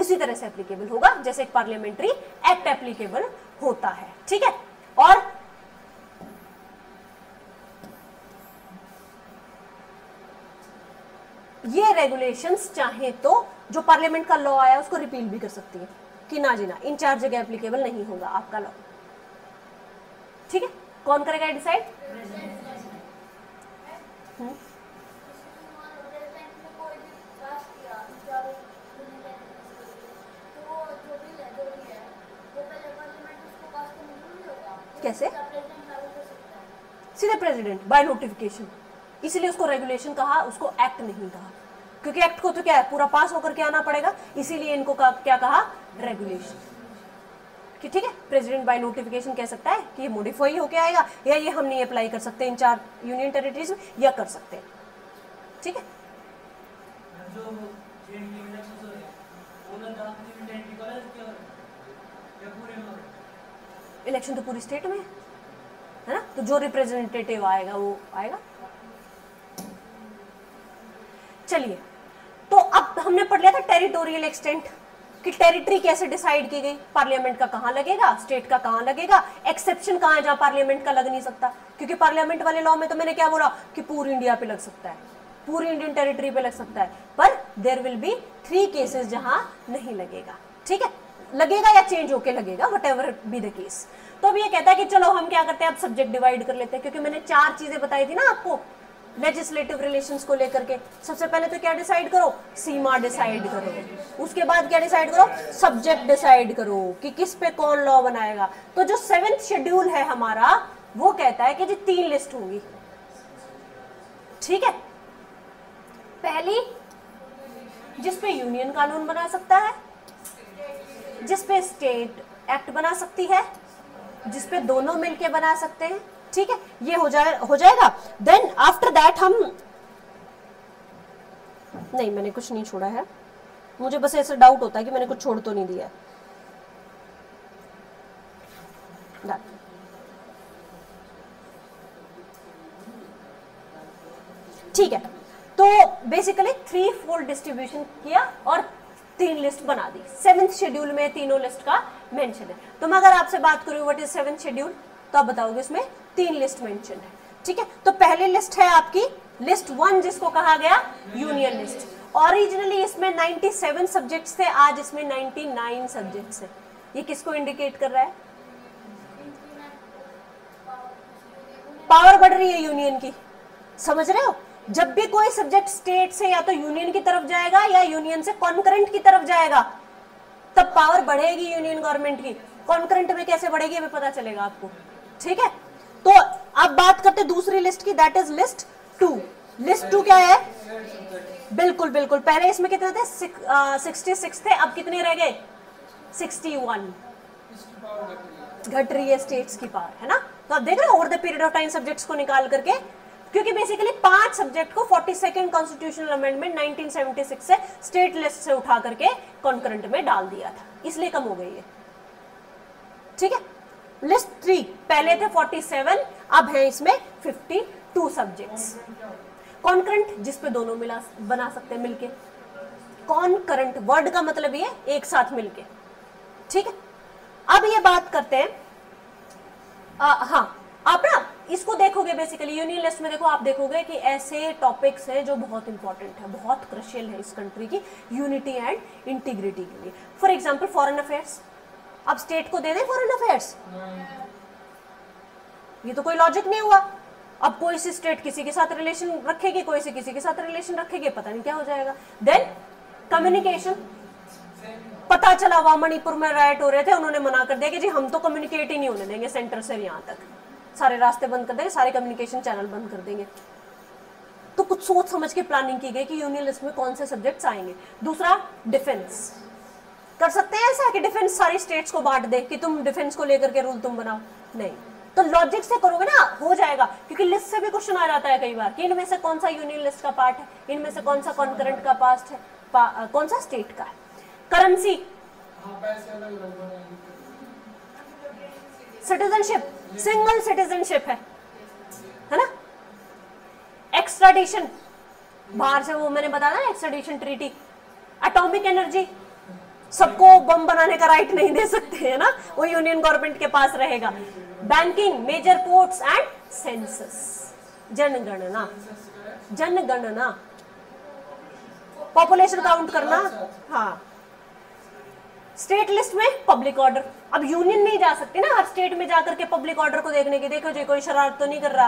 इसी तरह से एप्लीकेबल होगा जैसे एक पार्लियामेंट्री एक्ट एप्लीकेबल होता है, ठीक है। और ये रेगुलेशंस चाहे तो जो पार्लियामेंट का लॉ आया उसको रिपील भी कर सकती है कि ना जी ना, इन चार जगह एप्लीकेबल नहीं होगा आपका लॉ, ठीक है। कौन करेगा डिसाइड? कैसे? सीधे प्रेसिडेंट बाय नोटिफिकेशन, इसलिए उसको रेगुलेशन कहा, उसको एक्ट नहीं कहा, क्योंकि एक्ट को तो क्या है पूरा पास होकर के आना पड़ेगा, इसीलिए इनको क्या कहा? रेगुलेशन, कि ठीक है। प्रेसिडेंट बाय नोटिफिकेशन कह सकता है कि ये मॉडिफाई होके आएगा, या ये हम नहीं अप्लाई कर सकते इन चार यूनियन टेरिटरीज में, या कर सकते हैं, ठीक है। इलेक्शन तो पूरी स्टेट में है ना, तो जो रिप्रेजेंटेटिव आएगा वो आएगा। चलिए तो अब हमने पढ़ लिया था टेरिटोरियल एक्सटेंट, कि टेरिटरी कैसे डिसाइड की गई, पार्लियामेंट का कहाँ लगेगा, स्टेट का कहाँ लगेगा, एक्सेप्शन कहाँ है जहाँ पार्लियामेंट का लग नहीं सकता, क्योंकि पार्लियामेंट वाले लॉ में तो मैंने क्या बोला कि पूरी इंडिया पे लग सकता है, पूरी इंडियन टेरिटरी पे लग सकता है, पर there will be three cases जहाँ नहीं लगेगा, ठीक है, लगेगा या चेंज होके लगेगा, whatever be the case. तो अब ये कहता है कि चलो हम क्या करते हैं, अब सब्जेक्ट डिवाइड कर लेते हैं, क्योंकि मैंने चार चीजें बताई थी ना आपको लेजिस्लेटिव रिलेशंस को लेकर के। सबसे पहले तो क्या डिसाइड करो, सीमा डिसाइड करो, उसके बाद क्या डिसाइड करो, सब्जेक्ट डिसाइड करो कि किस पे कौन लॉ बनाएगा। तो जो सेवेंथ शेड्यूल है हमारा वो कहता है कि जी तीन लिस्ट होगी, ठीक है, पहली जिसपे यूनियन कानून बना सकता है, जिसपे स्टेट एक्ट बना सकती है, जिसपे दोनों मिलके बना सकते हैं, ठीक है, ये हो जाए हो जाएगा। देन आफ्टर दैट हम नहीं, मैंने कुछ नहीं छोड़ा है, मुझे बस ऐसे डाउट होता है कि मैंने कुछ छोड़ तो नहीं दिया है। ठीक है, तो बेसिकली थ्री फोल्ड डिस्ट्रीब्यूशन किया और तीन लिस्ट बना दी। सेवेंथ शेड्यूल में तीनों लिस्ट का मेंशन है। तो मैं अगर आपसे बात करूं व्हाट इज सेवेंथ शेड्यूल, तो आप बताओगे इसमें तीन लिस्ट मेंशन है, ठीक है। तो पहली लिस्ट है आपकी लिस्ट वन, जिसको कहा गया यूनियन लिस्ट। ओरिजिनली इसमें सत्तानवे सब्जेक्ट्स थे, आज इसमें निन्यानवे सब्जेक्ट्स हैं। ये किसको इंडिकेट कर रहा है? पावर बढ़ रही है यूनियन की, समझ रहे हो? जब भी कोई सब्जेक्ट स्टेट से या तो यूनियन की तरफ जाएगा या यूनियन से कॉन्करेंट की तरफ जाएगा, तब पावर बढ़ेगी यूनियन गवर्नमेंट की। कॉन्करेंट में कैसे बढ़ेगी हमें पता चलेगा आपको, ठीक है। तो अब बात करते दूसरी लिस्ट की, that is list two. List two क्या है? बिल्कुल बिल्कुल, पहले इसमें कितने थे? सिक्सटी सिक्स थे, अब कितने रह गए? इकसठ। घट रही है स्टेट्स की पावर, है ना। तो आप देख रहे हो over the period of time subjects को निकाल करके, क्योंकि बेसिकली पांच सब्जेक्ट को forty second constitutional amendment nineteen seventy six से स्टेट लिस्ट से उठा करके कॉन्करेंट में डाल दिया था, इसलिए कम हो गई है, ठीक है। लिस्ट थ्री, पहले थे सैंतालीस, अब है इसमें बावन सब्जेक्ट्स। कॉन्करेंट जिसपे दोनों मिला बना सकते हैं मिलके, कॉन्करेंट वर्ड का मतलब ये एक साथ मिलके, ठीक है। अब ये बात करते हैं, आ, हाँ आप ना इसको देखोगे बेसिकली यूनियन लिस्ट में, देखो आप देखोगे कि ऐसे टॉपिक्स हैं जो बहुत इंपॉर्टेंट है, बहुत क्रुशियल है इस कंट्री की यूनिटी एंड इंटीग्रिटी के लिए। फॉर एग्जाम्पल फॉरेन अफेयर्स, अब स्टेट को दे दें फॉरेन अफेयर्स? ये तो कोई लॉजिक नहीं हुआ। अब कोई सी स्टेट किसी के साथ रिलेशन रखेगी, कोई सी किसी के साथ रिलेशन रखेगी, पता नहीं क्या हो जाएगा। देन कम्युनिकेशन, पता चला वहां मणिपुर में राइट हो रहे थे, उन्होंने मना कर दिया कि जी हम तो कम्युनिकेट ही नहीं होने देंगे, सेंटर से यहाँ तक सारे रास्ते बंद कर देंगे, सारे कम्युनिकेशन चैनल बंद कर देंगे। तो कुछ सोच समझ के प्लानिंग की गई कि यूनियन लिस्ट में कौन से सब्जेक्ट्स आएंगे। दूसरा डिफेंस, कर सकते हैं ऐसा कि डिफेंस सारी स्टेट्स को बांट दे कि तुम डिफेंस को लेकर के रूल तुम बनाओ, नहीं। तो लॉजिक से करोगे ना हो जाएगा, क्योंकि लिस्ट से भी क्वेश्चन आ जाता है कई बार कि इनमें से कौन सा यूनियन लिस्ट का पार्ट है, इनमें से कौन सा कॉन्करेंट का पास्ट है, पा, कौन सा स्टेट का है। करेंसी, सिटीजनशिप, सिंगल सिटीजनशिप है, है ना। एक्सट्राडिशन, बाहर से वो मैंने बताया ना एक्सट्राडिशन ट्रीटी। एटॉमिक एनर्जी, सबको बम बनाने का राइट नहीं दे सकते, है ना, वो यूनियन गवर्नमेंट के पास रहेगा। Banking, major ports and census, जनगणना, जनगणना पॉपुलेशन काउंट करना, हाँ। स्टेट लिस्ट में पब्लिक ऑर्डर, अब यूनियन नहीं जा सकती ना हर स्टेट में जाकर के पब्लिक ऑर्डर को देखने के, देखो जी कोई शरारत तो नहीं कर रहा,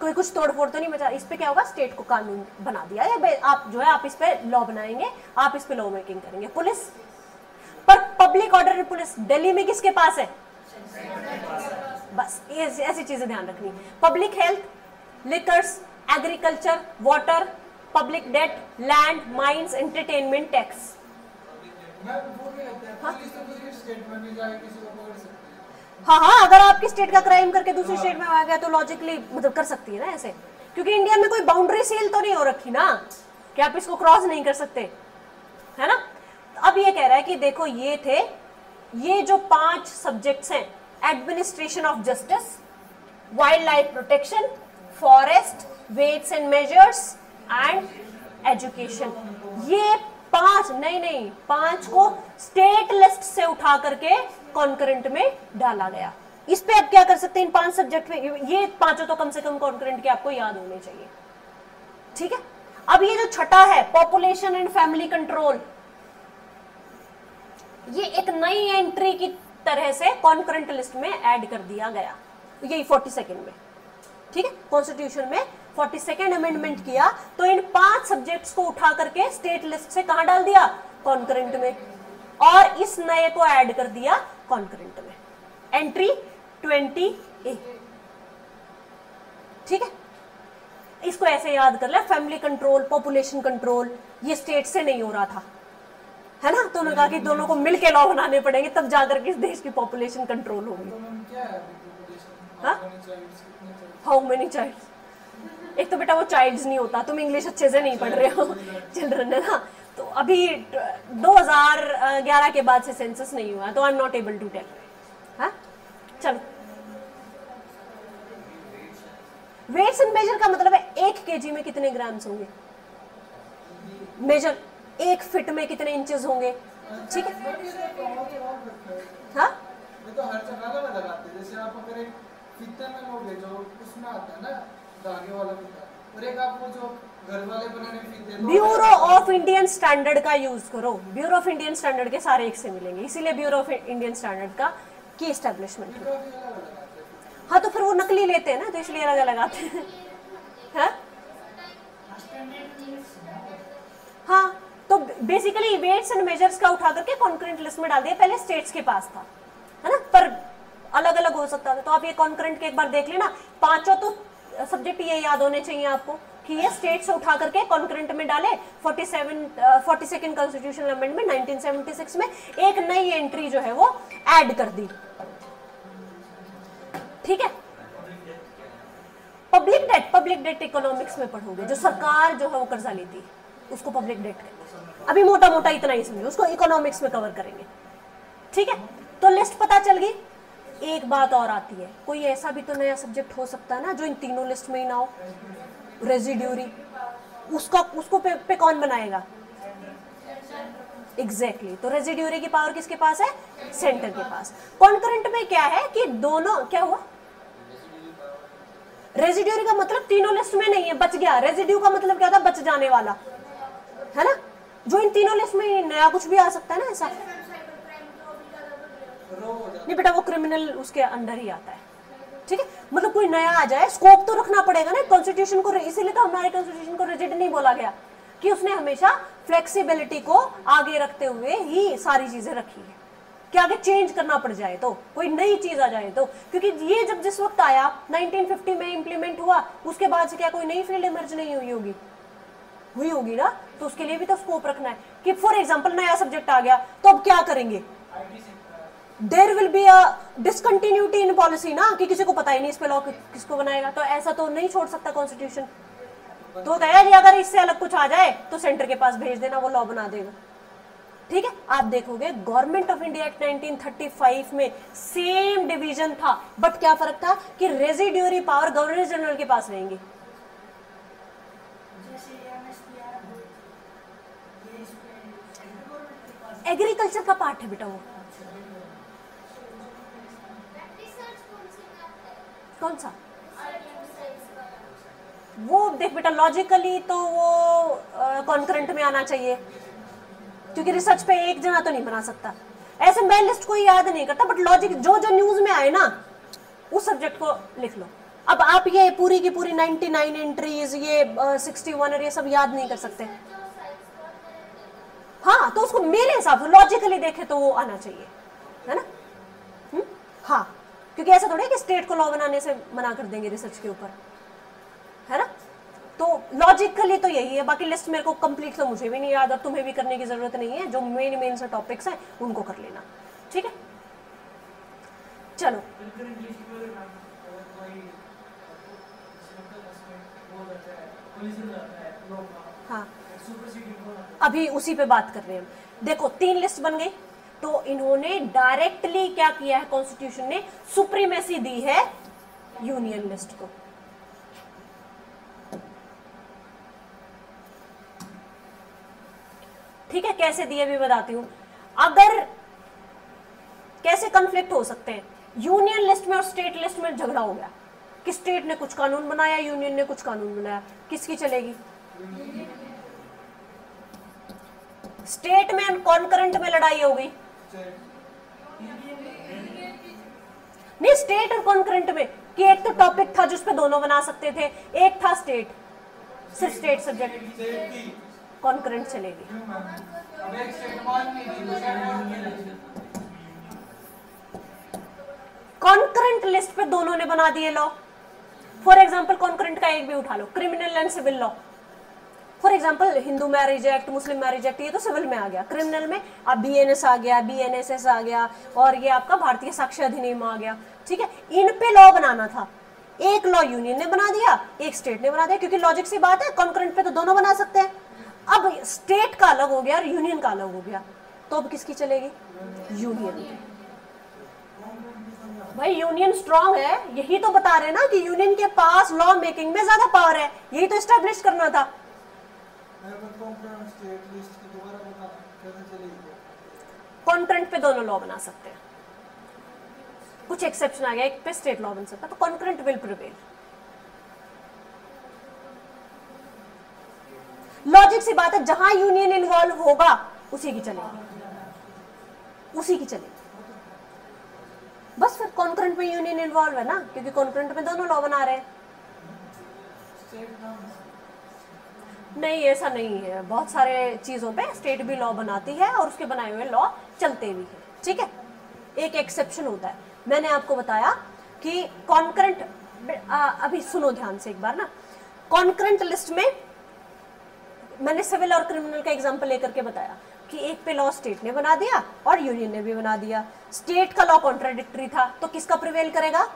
कोई कुछ तोड़फोड़ तो नहीं मचा। इस पे क्या होगा, स्टेट को कानून बना दिया या आप जो है आप इस पे लॉ बनाएंगे, आप इस पे लॉ मेकिंग करेंगे। पुलिस पर पब्लिक ऑर्डर, पुलिस दिल्ली में किसके पास है? बस ऐसी चीजें ध्यान रखनी। Public health, liquors, agriculture, water, public debt, land, mines, entertainment tax. हाँ हाँ, अगर आपकी स्टेट का क्राइम करके दूसरी स्टेट में आ गया तो लॉजिकली मतलब कर सकती है ना ऐसे, क्योंकि इंडिया में कोई बाउंड्री सील तो नहीं हो रखी ना कि आप इसको क्रॉस नहीं कर सकते, है ना। अब ये कह रहा है कि देखो ये थे, ये जो पांच सब्जेक्ट्स हैं, administration of justice, wild life protection, forest, weights and measures and education, ये पांच नहीं नहीं पांच को स्टेट लिस्ट से उठा करके कॉन्करेंट में डाला गया। इस पे आप क्या कर सकते हैं, इन पांच सब्जेक्ट में ये पांचों तो कम से कम कॉन्करेंट के आपको याद होने चाहिए, ठीक है। अब ये जो छठा है पॉपुलेशन एंड फैमिली कंट्रोल, ये एक नई एंट्री की तरह से कॉन्करेंट लिस्ट में ऐड कर दिया गया, यही फोर्टी सेकंड में, ठीक है। कॉन्स्टिट्यूशन में फोर्टी सेकंड अमेंडमेंट किया तो इन पांच सब्जेक्ट्स को उठा करके स्टेट लिस्ट से कहां डाल दिया, कॉन्करेंट में, और इस नए को ऐड कर दिया कॉन्करेंट में, एंट्री ट्वेंटी ए, ठीक है। इसको ऐसे याद कर ले, फैमिली कंट्रोल पॉपुलेशन कंट्रोल ये स्टेट से नहीं हो रहा था, है ना, तो उन्होंने कहा कि दोनों को मिलके लॉ बनाने पड़ेंगे तब जाकर किस देश की पॉपुलेशन कंट्रोल होगी। हाउ मेनी चाइल्ड, एक तो बेटा वो चाइल्ड्स नहीं होता, तुम इंग्लिश अच्छे से नहीं पढ़ रहे हो, चिल्ड्रन है ना। तो अभी दो हज़ार ग्यारह के बाद से सेंसस नहीं हुआ तो I am not able to tell, हाँ। चलो, वेट्स एंड मेजर का मतलब है एक केजी में कितने ग्राम्स होंगे, मेजर एक फिट में कितने इंचेस होंगे, ठीक है। हाँ? तो हर जगह में लगाते हैं, जैसे आप अगर एक फीता में वो भेजो उसमें आता है ना धागे वाला फीता, और एक आप वो जो घर वाले बनाने फीते, ब्यूरो ऑफ इंडियन स्टैंडर्ड का यूज करो, ब्यूरो ऑफ इंडियन स्टैंडर्ड के सारे एक से मिलेंगे, इसीलिए ब्यूरो ऑफ इंडियन स्टैंडर्ड का की एस्टेब्लिशमेंट। हाँ तो फिर वो नकली लेते हैं ना तो इसलिए अलग लगाते हैं, हाँ? हाँ तो बेसिकली वेट्स एंड मेजर्स का उठा करके कॉन्करेंट लिस्ट में डाल दिया, पहले स्टेट्स के पास था, है ना, पर अलग अलग हो सकता था। तो आप ये कॉन्करेंट के एक बार देख लेना, पांचों तो सब्जेक्ट ये याद होने चाहिए आपको कि ये स्टेट से उठा करके कॉन्करेंट में डाले। Forty seven forty second constitutional amendment nineteen seventy six में एक नई एंट्री जो है वो ऐड कर दी, ठीक है। Public debt, public debt economics में पढ़ोगे, जो सरकार जो है वो कर्जा लेती है उसको पब्लिक डेट कहते हैं। अभी मोटा मोटा इतना ही समझो, उसको इकोनॉमिक्स में कवर करेंगे, ठीक है। तो लिस्ट पता चल गई। एक बात और आती है, कोई ऐसा भी तो नया सब्जेक्ट हो सकता है ना जो इन तीनों लिस्ट में ही ना हो, रेजिड्यूरी, उसका उसको पे, पे कौन बनाएगा, एग्जैक्टली exactly. तो रेजिड्यूरी की पावर किसके पास है, सेंटर के पास। कॉन्करेंट में क्या है कि दोनों, क्या हुआ, रेजिड्यूरी का मतलब तीनों लिस्ट में नहीं है, बच गया। रेजिड्यू का मतलब क्या था, बच जाने वाला, है ना, जो इन तीनों लिस्ट में नया कुछ भी आ सकता है ना ऐसा। नहीं बेटा वो क्रिमिनल उसके अंदर ही आता है, ठीक है। मतलब कोई नया आ जाए, स्कोप तो रखना पड़ेगा ना कॉन्स्टिट्यूशन को, इसीलिए तो हमारे कॉन्स्टिट्यूशन को रिजिड नहीं बोला गया कि उसने हमेशा फ्लेक्सिबिलिटी को आगे रखते हुए ही सारी चीजें रखी है कि आगे चेंज करना पड़ जाए तो, कोई नई चीज आ जाए तो, क्योंकि ये जब जिस वक्त आया नाइनटीन फिफ्टी में इंप्लीमेंट हुआ, उसके बाद से क्या कोई नई फील्ड इमर्ज नहीं हुई होगी, हुई होगी ना, तो उसके लिए भी तो स्कोप रखना है कि फॉर एग्जाम्पल नया सब्जेक्ट आ गया तो अब क्या करेंगे, there will be a discontinuity in policy ना, कि किसी को पता ही नहीं इस पे लॉ किसको बनाएगा, तो ऐसा तो नहीं छोड़ सकता कॉन्स्टिट्यूशन। तो दयाजी अगर इससे अलग कुछ आ जाए तो सेंटर के पास भेज देना, वो लॉ बना देगा, ठीक है। आप देखोगे government of India act nineteen thirty five में सेम डिवीजन था, बट क्या फर्क था कि रेजिड्यूरी पावर गवर्नर जनरल के पास रहेंगी, एग्रीकल्चर का पार्ट है बेटा वो। कौन सा वो, देख बेटा लॉजिकली तो वो कॉन्करेंट में आना चाहिए क्योंकि रिसर्च पे एक जना तो नहीं बना सकता। ऐसे मैं लिस्ट को याद नहीं करता, बट लॉजिक जो जो न्यूज में आए ना उस सब्जेक्ट को लिख लो। अब आप ये पूरी की पूरी नाइंटी नाइन एंट्रीज, ये सिक्सटी वन और ये सब याद नहीं कर सकते, हाँ तो उसको मेरे हिसाब से लॉजिकली देखे तो वो आना चाहिए, है ना, हुँ? हाँ क्योंकि ऐसा थोड़ा है कि स्टेट को लॉ बनाने से मना कर देंगे रिसर्च के ऊपर, है ना। तो लॉजिकली तो यही है, बाकी लिस्ट मेरे को कंप्लीट तो मुझे भी नहीं याद और तुम्हें भी करने की जरूरत नहीं है, जो मेन मेन से टॉपिक्स हैं उनको कर लेना, ठीक है। चलो हाँ अभी उसी पे बात कर रहे हैं हम। देखो तीन लिस्ट बन गई तो इन्होंने डायरेक्टली क्या किया है, कॉन्स्टिट्यूशन ने सुप्रीमेसी दी है यूनियन लिस्ट को, ठीक है, कैसे दिए भी बताती हूँ, अगर कैसे कंफ्लिक्ट हो सकते हैं। यूनियन लिस्ट में और स्टेट लिस्ट में झगड़ा हो गया कि स्टेट ने कुछ कानून बनाया, यूनियन ने कुछ कानून बनाया, किसकी चलेगी? स्टेट में एंड कॉन्करेंट में लड़ाई हो गई नहीं, स्टेट और कॉन्करेंट में कि एक तो टॉपिक था जिसपे दोनों बना सकते थे, एक था स्टेट, सिर्फ स्टेट सब्जेक्ट, कॉन्करेंट चलेगी। कॉन्करेंट लिस्ट पे दोनों ने बना दिए लॉ, फॉर एग्जाम्पल कॉन्करेंट का एक भी उठा लो, criminal and civil law, for example Hindu marriage act, Muslim marriage act, ये तो सिविल में आ गया, क्रिमिनल में अब बीएनएस आ गया, बीएनएसएस आ गया, और ये आपका भारतीय साक्ष्य अधिनियम आ गया, ठीक है। इन पे लॉ बनाना था, एक लॉ यूनियन ने बना दिया, एक स्टेट ने बना दिया, क्योंकि लॉजिक सी बात है, कॉन्करेंट पे तो दोनों बना सकते हैं। अब स्टेट का अलग हो गया और यूनियन का अलग हो गया, तो अब किसकी चलेगी? यूनियन। भाई यूनियन स्ट्रांग है, यही तो बता रहे हैं ना कि यूनियन के पास लॉ मेकिंग में ज्यादा पावर है, यही तो एस्टैब्लिश करना था। कॉन्करेंट पे दोनों लॉ बना सकते हैं, कुछ एक्सेप्शन आ गया, एक पे स्टेट लॉ बन सकता, तो कॉन्करेंट विल प्रिवेल। लॉजिक सी बात है, जहां यूनियन इन्वॉल्व होगा उसी की चलेगी, उसी की चलेगी बस। फिर कॉन्करेंट में यूनियन इन्वॉल्व है ना, क्योंकि कॉन्करेंट में दोनों लॉ बना रहे हैं। नहीं, ऐसा नहीं है, बहुत सारे चीजों पे स्टेट भी लॉ बनाती है और उसके बनाए हुए लॉ चलते भी है, ठीक है। एक एक्सेप्शन होता है, मैंने आपको बताया कि कॉन्करेंट, अभी सुनो ध्यान से एक बार ना, कॉन्करेंट लिस्ट में मैंने सिविल और क्रिमिनल का एग्जाम्पल लेकर के बताया कि एक पे लॉ स्टेट ने बना दिया और यूनियन ने भी बना दिया, स्टेट का लॉ कॉन्ट्राडिक्टरी था, तो किसका प्रिवेल करेगा?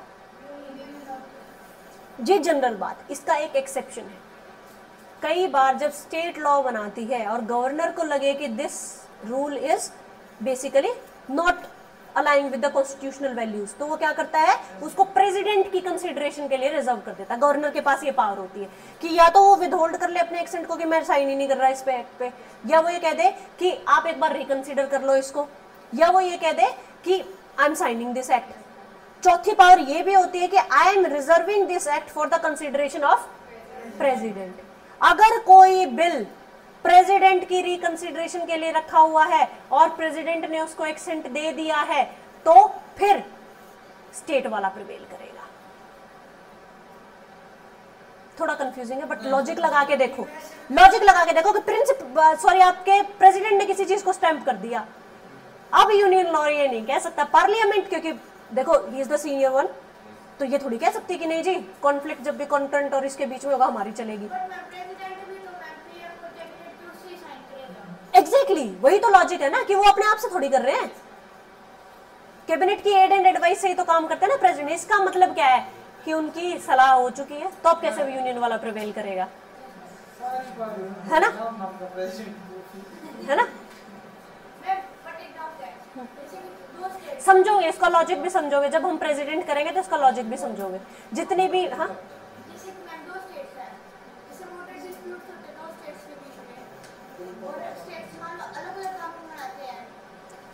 ये जनरल बात, इसका एक एक्सेप्शन है। कई बार जब स्टेट लॉ बनाती है और गवर्नर को लगे कि this rule is basically not aligning with the constitutional values, तो वो क्या करता है, उसको प्रेसिडेंट की कंसिडरेशन के लिए रिजर्व कर देता है। गवर्नर के पास ये पावर होती है कि या तो वो विदहोल्ड कर ले अपने एक्सेंट को कि मैं साइन ही नहीं कर रहा इस पे एक्ट पे, या वो ये कह दे कि आप एक बार रिकंसिडर कर लो इसको, या वो ये कह दे कि I am signing this act. चौथी पावर ये भी होती है कि I am reserving this act for the consideration of president. अगर कोई बिल प्रेसिडेंट की रिकंसिडरेशन के लिए रखा हुआ है और प्रेसिडेंट ने उसको एक्सेंट दे दिया है, तो फिर स्टेट वाला प्रिवेल करेगा। थोड़ा कंफ्यूजिंग है, बट लॉजिक लगा के देखो, लॉजिक लगा के देखो कि प्रिंसिपल, सॉरी, आपके प्रेसिडेंट ने किसी चीज को स्टैम्प कर दिया, अब यूनियन लॉ ये नहीं कह सकता, पार्लियामेंट, क्योंकि देखो he is the senior one, तो ये थोड़ी कह सकती कि नहीं जी कॉन्फ्लिक्ट जब भी कॉन्करेंट और इसके बीच में होगा हमारी चलेगी। एग्जैक्टली exactly, वही तो लॉजिक है ना कि वो अपने आप से थोड़ी कर रहे हैं, कैबिनेट की एड एंड एडवाइस से ही तो काम करते हैं ना प्रेसिडेंट। इसका मतलब क्या है कि उनकी सलाह हो चुकी है, तो अब कैसे यूनियन वाला प्रिवेल करेगा, है ना, है ना। समझोगे इसका लॉजिक भी समझोगे, जब हम प्रेसिडेंट करेंगे तो इसका लॉजिक भी समझोगे, जितने भी। हाँ,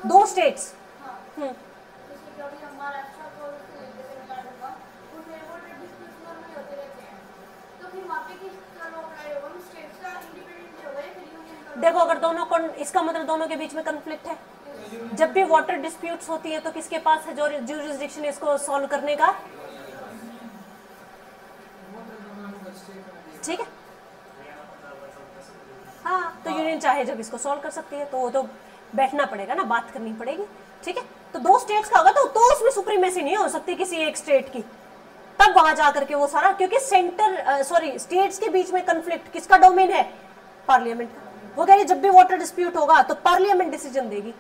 दो स्टेट्स, हाँ, देखो अगर दोनों को, इसका मतलब दोनों के बीच में कंफ्लिक्ट है। जब भी वाटर डिस्प्यूट्स होती है तो किसके पास है ज्यूरिसडिक्शन इसको सॉल्व करने का, ठीक है। हाँ, तो यूनियन चाहे जब इसको सॉल्व कर सकती है, तो वो तो बैठना पड़ेगा ना, बात करनी पड़ेगी, ठीक है। तो दो स्टेट्स का होगा तो, तो उसमें सुप्रीमेसी नहीं हो सकती किसी एक स्टेट की, तब वहां जाकर के वो सारा, क्योंकि सेंटर, सॉरी, स्टेट्स के बीच में कंफ्लिक्ट किसका डोमेन है? पार्लियामेंट। वो कह रही जब भी वाटर डिस्प्यूट होगा तो पार्लियामेंट डिसीजन देगी।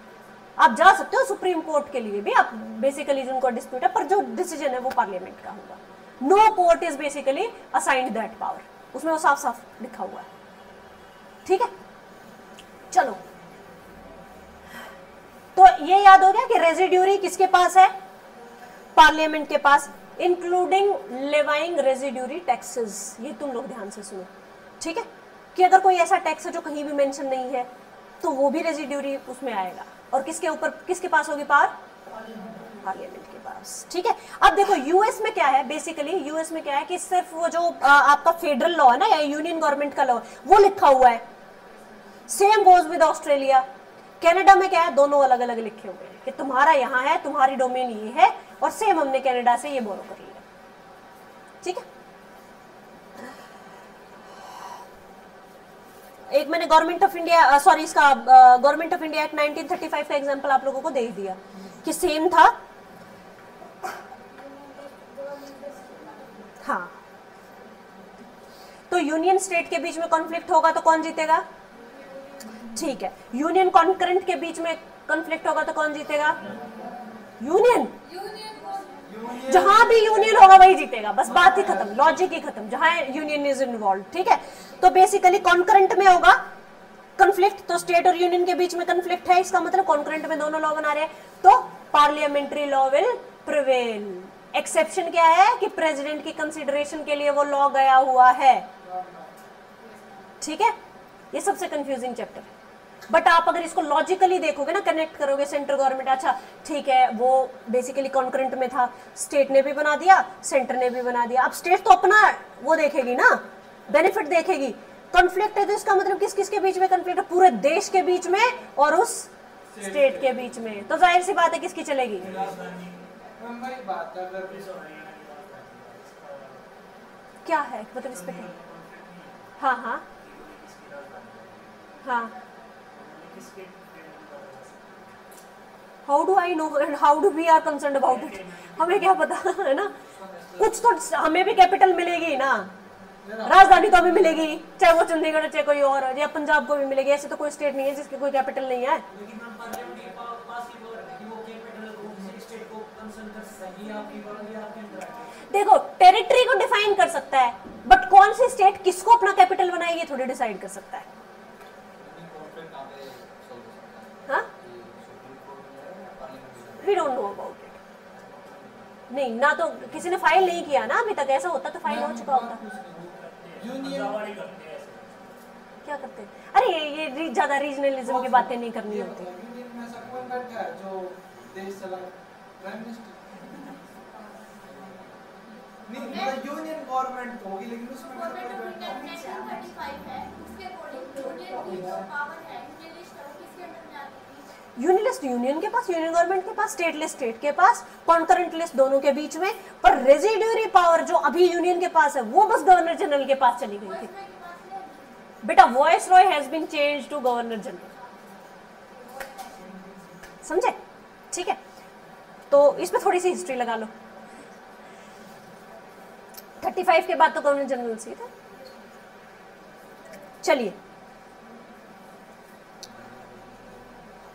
आप जा सकते हो सुप्रीम कोर्ट के लिए भी, आप बेसिकली जिनको डिस्प्यूट है, पर जो डिसीजन है वो पार्लियामेंट का होगा। No court is basically assigned that power, उसमें वो साफ साफ लिखा हुआ है, ठीक है। चलो, तो ये याद हो गया कि रेजिड्यूरी किसके पास है? पार्लियामेंट के पास। इंक्लूडिंग लेवाइंग रेजिड्यूरी टैक्सेस, ये तुम लोग ध्यान से सुनो, ठीक है, कि अगर कोई ऐसा टैक्स है जो कहीं भी मेंशन नहीं है, तो वो भी रेजिड्यूरी उसमें आएगा। और किसके ऊपर, किसके पास होगी पावर? पार्लियामेंट के पास। ठीक है, अब देखो यूएस में क्या है, बेसिकली यूएस में क्या है कि सिर्फ वो जो आ, आपका फेडरल लॉ है ना, यूनियन गवर्नमेंट का लॉ, वो लिखा हुआ है। Same goes with Australia. Canada में क्या है, दोनों अलग अलग लिखे हुए हैं कि तुम्हारा यहाँ है, तुम्हारी डोमेन ये है, और सेम हमने कनाडा से ये बोरो कर लिया। ठीक है, एक मैंने गवर्नमेंट ऑफ इंडिया, सॉरी इसका government of India act nineteen thirty five का एग्जांपल आप लोगों को दे दिया कि सेम था। हाँ, तो यूनियन स्टेट के बीच में कॉन्फ्लिक्ट होगा तो कौन जीतेगा? ठीक है, यूनियन कॉन्करेंट के बीच में कॉन्फ्लिक्ट होगा तो कौन जीतेगा? यूनियन। जहां भी यूनियन होगा वही जीतेगा, बस बात ही खत्म, लॉजिक ही खत्म, जहां यूनियन इज इन्वॉल्व। ठीक है, तो बेसिकली कॉन्करेंट में होगा कॉन्फ्लिक्ट, तो स्टेट और यूनियन के बीच में कॉन्फ्लिक्ट है, इसका मतलब कॉन्करेंट में दोनों लॉ बना रहे हैं, तो parliamentary law will prevail. Exception क्या है कि प्रेसिडेंट की कंसिडरेशन के लिए वो लॉ गया हुआ है। ठीक है, ये सबसे कंफ्यूजिंग चैप्टर है, बट आप अगर इसको लॉजिकली देखोगे ना, कनेक्ट करोगे, सेंट्रल गवर्नमेंट, अच्छा ठीक है वो बेसिकली कॉन्करेंट में था, स्टेट ने भी बना दिया, सेंटर ने भी बना दिया। अब स्टेट तो अपना वो देखेगी ना, बेनिफिट देखेगी। कॉन्फ्लिक्ट है तो इसका मतलब किस किस के बीच में कॉन्फ्लिक्ट है? पूरे देश के बीच में और उस स्टेट के बीच में, तो जाहिर सी बात है किसकी चलेगी? क्या है मतलब इस पे? हाँ हाँ हाँ, how do I know and how do we are concern about it? हमें क्या पता है ना, कुछ तो हमें भी कैपिटल मिलेगी ना, राजधानी तो हमें मिलेगी, चाहे वो चंडीगढ़ चाहे कोई और, या पंजाब को भी मिलेगी। ऐसे तो कोई स्टेट नहीं है जिसकी कोई कैपिटल नहीं है। देखो टेरिटरी को डिफाइन कर सकता है, बट कौन सी स्टेट किसको अपना कैपिटल बनाएगी थोड़ी डिसाइड कर सकता है। We don't know about it. नहीं ना, तो किसी ने फाइल नहीं किया ना अभी तक, ऐसा होता तो फाइल हो चुका होता। क्या करते हैं? अरे ये ये ज्यादा रीजनलिज्म की बातें नहीं करनी होती। यूनियन गवर्नमेंट होगी, लेकिन उसमें यूनिलिस्ट यूनियन के पास, यूनियन गवर्नमेंट के पास, स्टेट लिस्ट स्टेट के पास, कॉन्करेंट लिस्ट दोनों के बीच में, पर रेजिड्यूरी पावर जो अभी यूनियन के पास है वो बस गवर्नर जनरल के पास चली गई थी। बेटा viceroy has been changed to governor general, समझे? ठीक है, तो इसमें थोड़ी सी हिस्ट्री लगा लो। पैंतीस के बाद तो गवर्नर जनरल से था। चलिए,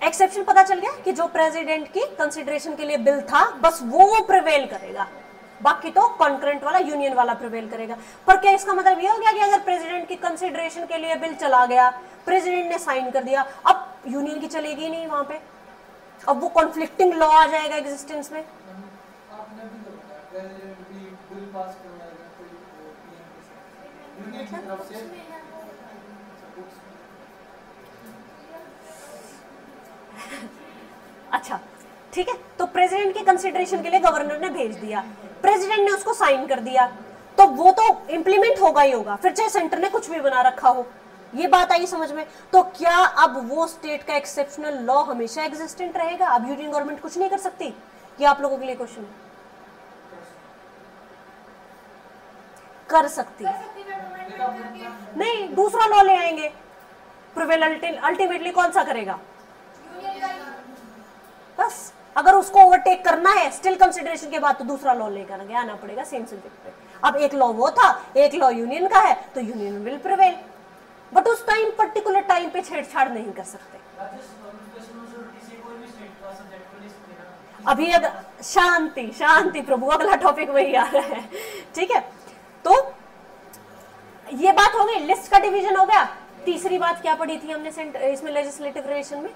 एक्सेप्शन पता चल गया कि जो प्रेसिडेंट की कंसिडरेशन के लिए बिल था बस वो प्रिवेल करेगा, बाकी तो कॉन्करेंट वाला यूनियन वाला प्रिवेल करेगा। पर क्या इसका मतलब ये हो गया कि अगर प्रेसिडेंट की कंसिडरेशन के लिए बिल चला गया, प्रेसिडेंट ने साइन कर दिया, अब यूनियन की चलेगी नहीं वहां पे, अब वो कॉन्फ्लिक्टिंग लॉ आ जाएगा एग्जिस्टेंस में। अच्छा ठीक है, तो प्रेसिडेंट की कंसिडरेशन के लिए गवर्नर ने भेज दिया, प्रेसिडेंट ने उसको साइन कर दिया, तो वो तो इंप्लीमेंट होगा ही होगा, फिर चाहे सेंटर ने कुछ भी बना रखा हो। ये बात आई समझ में? तो क्या अब वो स्टेट का एक्सेप्शनल लॉ हमेशा एग्जिस्टेंट रहेगा? अब यूनियन गवर्नमेंट कुछ नहीं कर सकती? ये आप लोगों के लिए क्वेश्चन है। कर सकती है, नहीं दूसरा लॉ ले आएंगे, प्रिवेल अल्टीमेटली कौन सा करेगा? बस अगर उसको ओवरटेक करना है स्टिल कंसिडरेशन के बाद, तो दूसरा लॉ लेकर के आना पड़ेगा सेम सब्जेक्ट पे। अब एक लॉ वो था, एक लॉ यूनियन का है, तो यूनियन विल प्रिवेल, बट उस टाइम पर्टिकुलर टाइम पे छेड़छाड़ नहीं कर सकते। अभी अगर शांति शांति प्रभु, अगला टॉपिक वही आ रहा है। ठीक है, तो ये बात हो गई, लिस्ट का डिवीजन हो गया। तीसरी बात क्या पढ़ी थी हमने इसमें लेजिस्लेटिव रिलेशन में?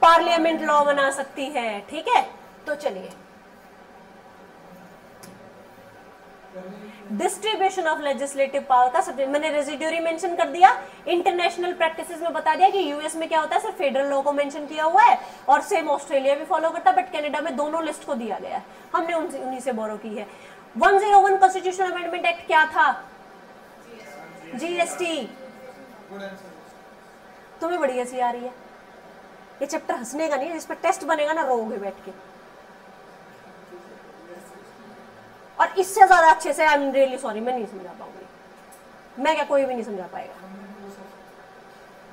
पार्लियामेंट लॉ बना सकती है। ठीक है, तो चलिए डिस्ट्रीब्यूशन ऑफ लेजिस्लेटिव पावर का सब्जेक्ट मैंने रेजिड्यूरी मेंशन कर दिया, इंटरनेशनल प्रैक्टिसेस में बता दिया कि यूएस में क्या होता है सिर्फ फेडरल लॉ को मेंशन किया हुआ है और सेम ऑस्ट्रेलिया भी फॉलो करता है, बट कनाडा में दोनों लिस्ट को दिया गया है, हमने उन्हीं से बोरो की है। One zero one constitutional amendment act क्या था? जीएसटी। तुम्हें बड़ी हंसी आ रही है, ये चैप्टर हंसने का नहीं है, इस पर टेस्ट बनेगा ना रोओगे बैठ के, और इससे ज्यादा अच्छे से आई एम रियली सॉरी मैं नहीं समझा पाऊंगी, मैं क्या कोई भी नहीं समझा पाएगा,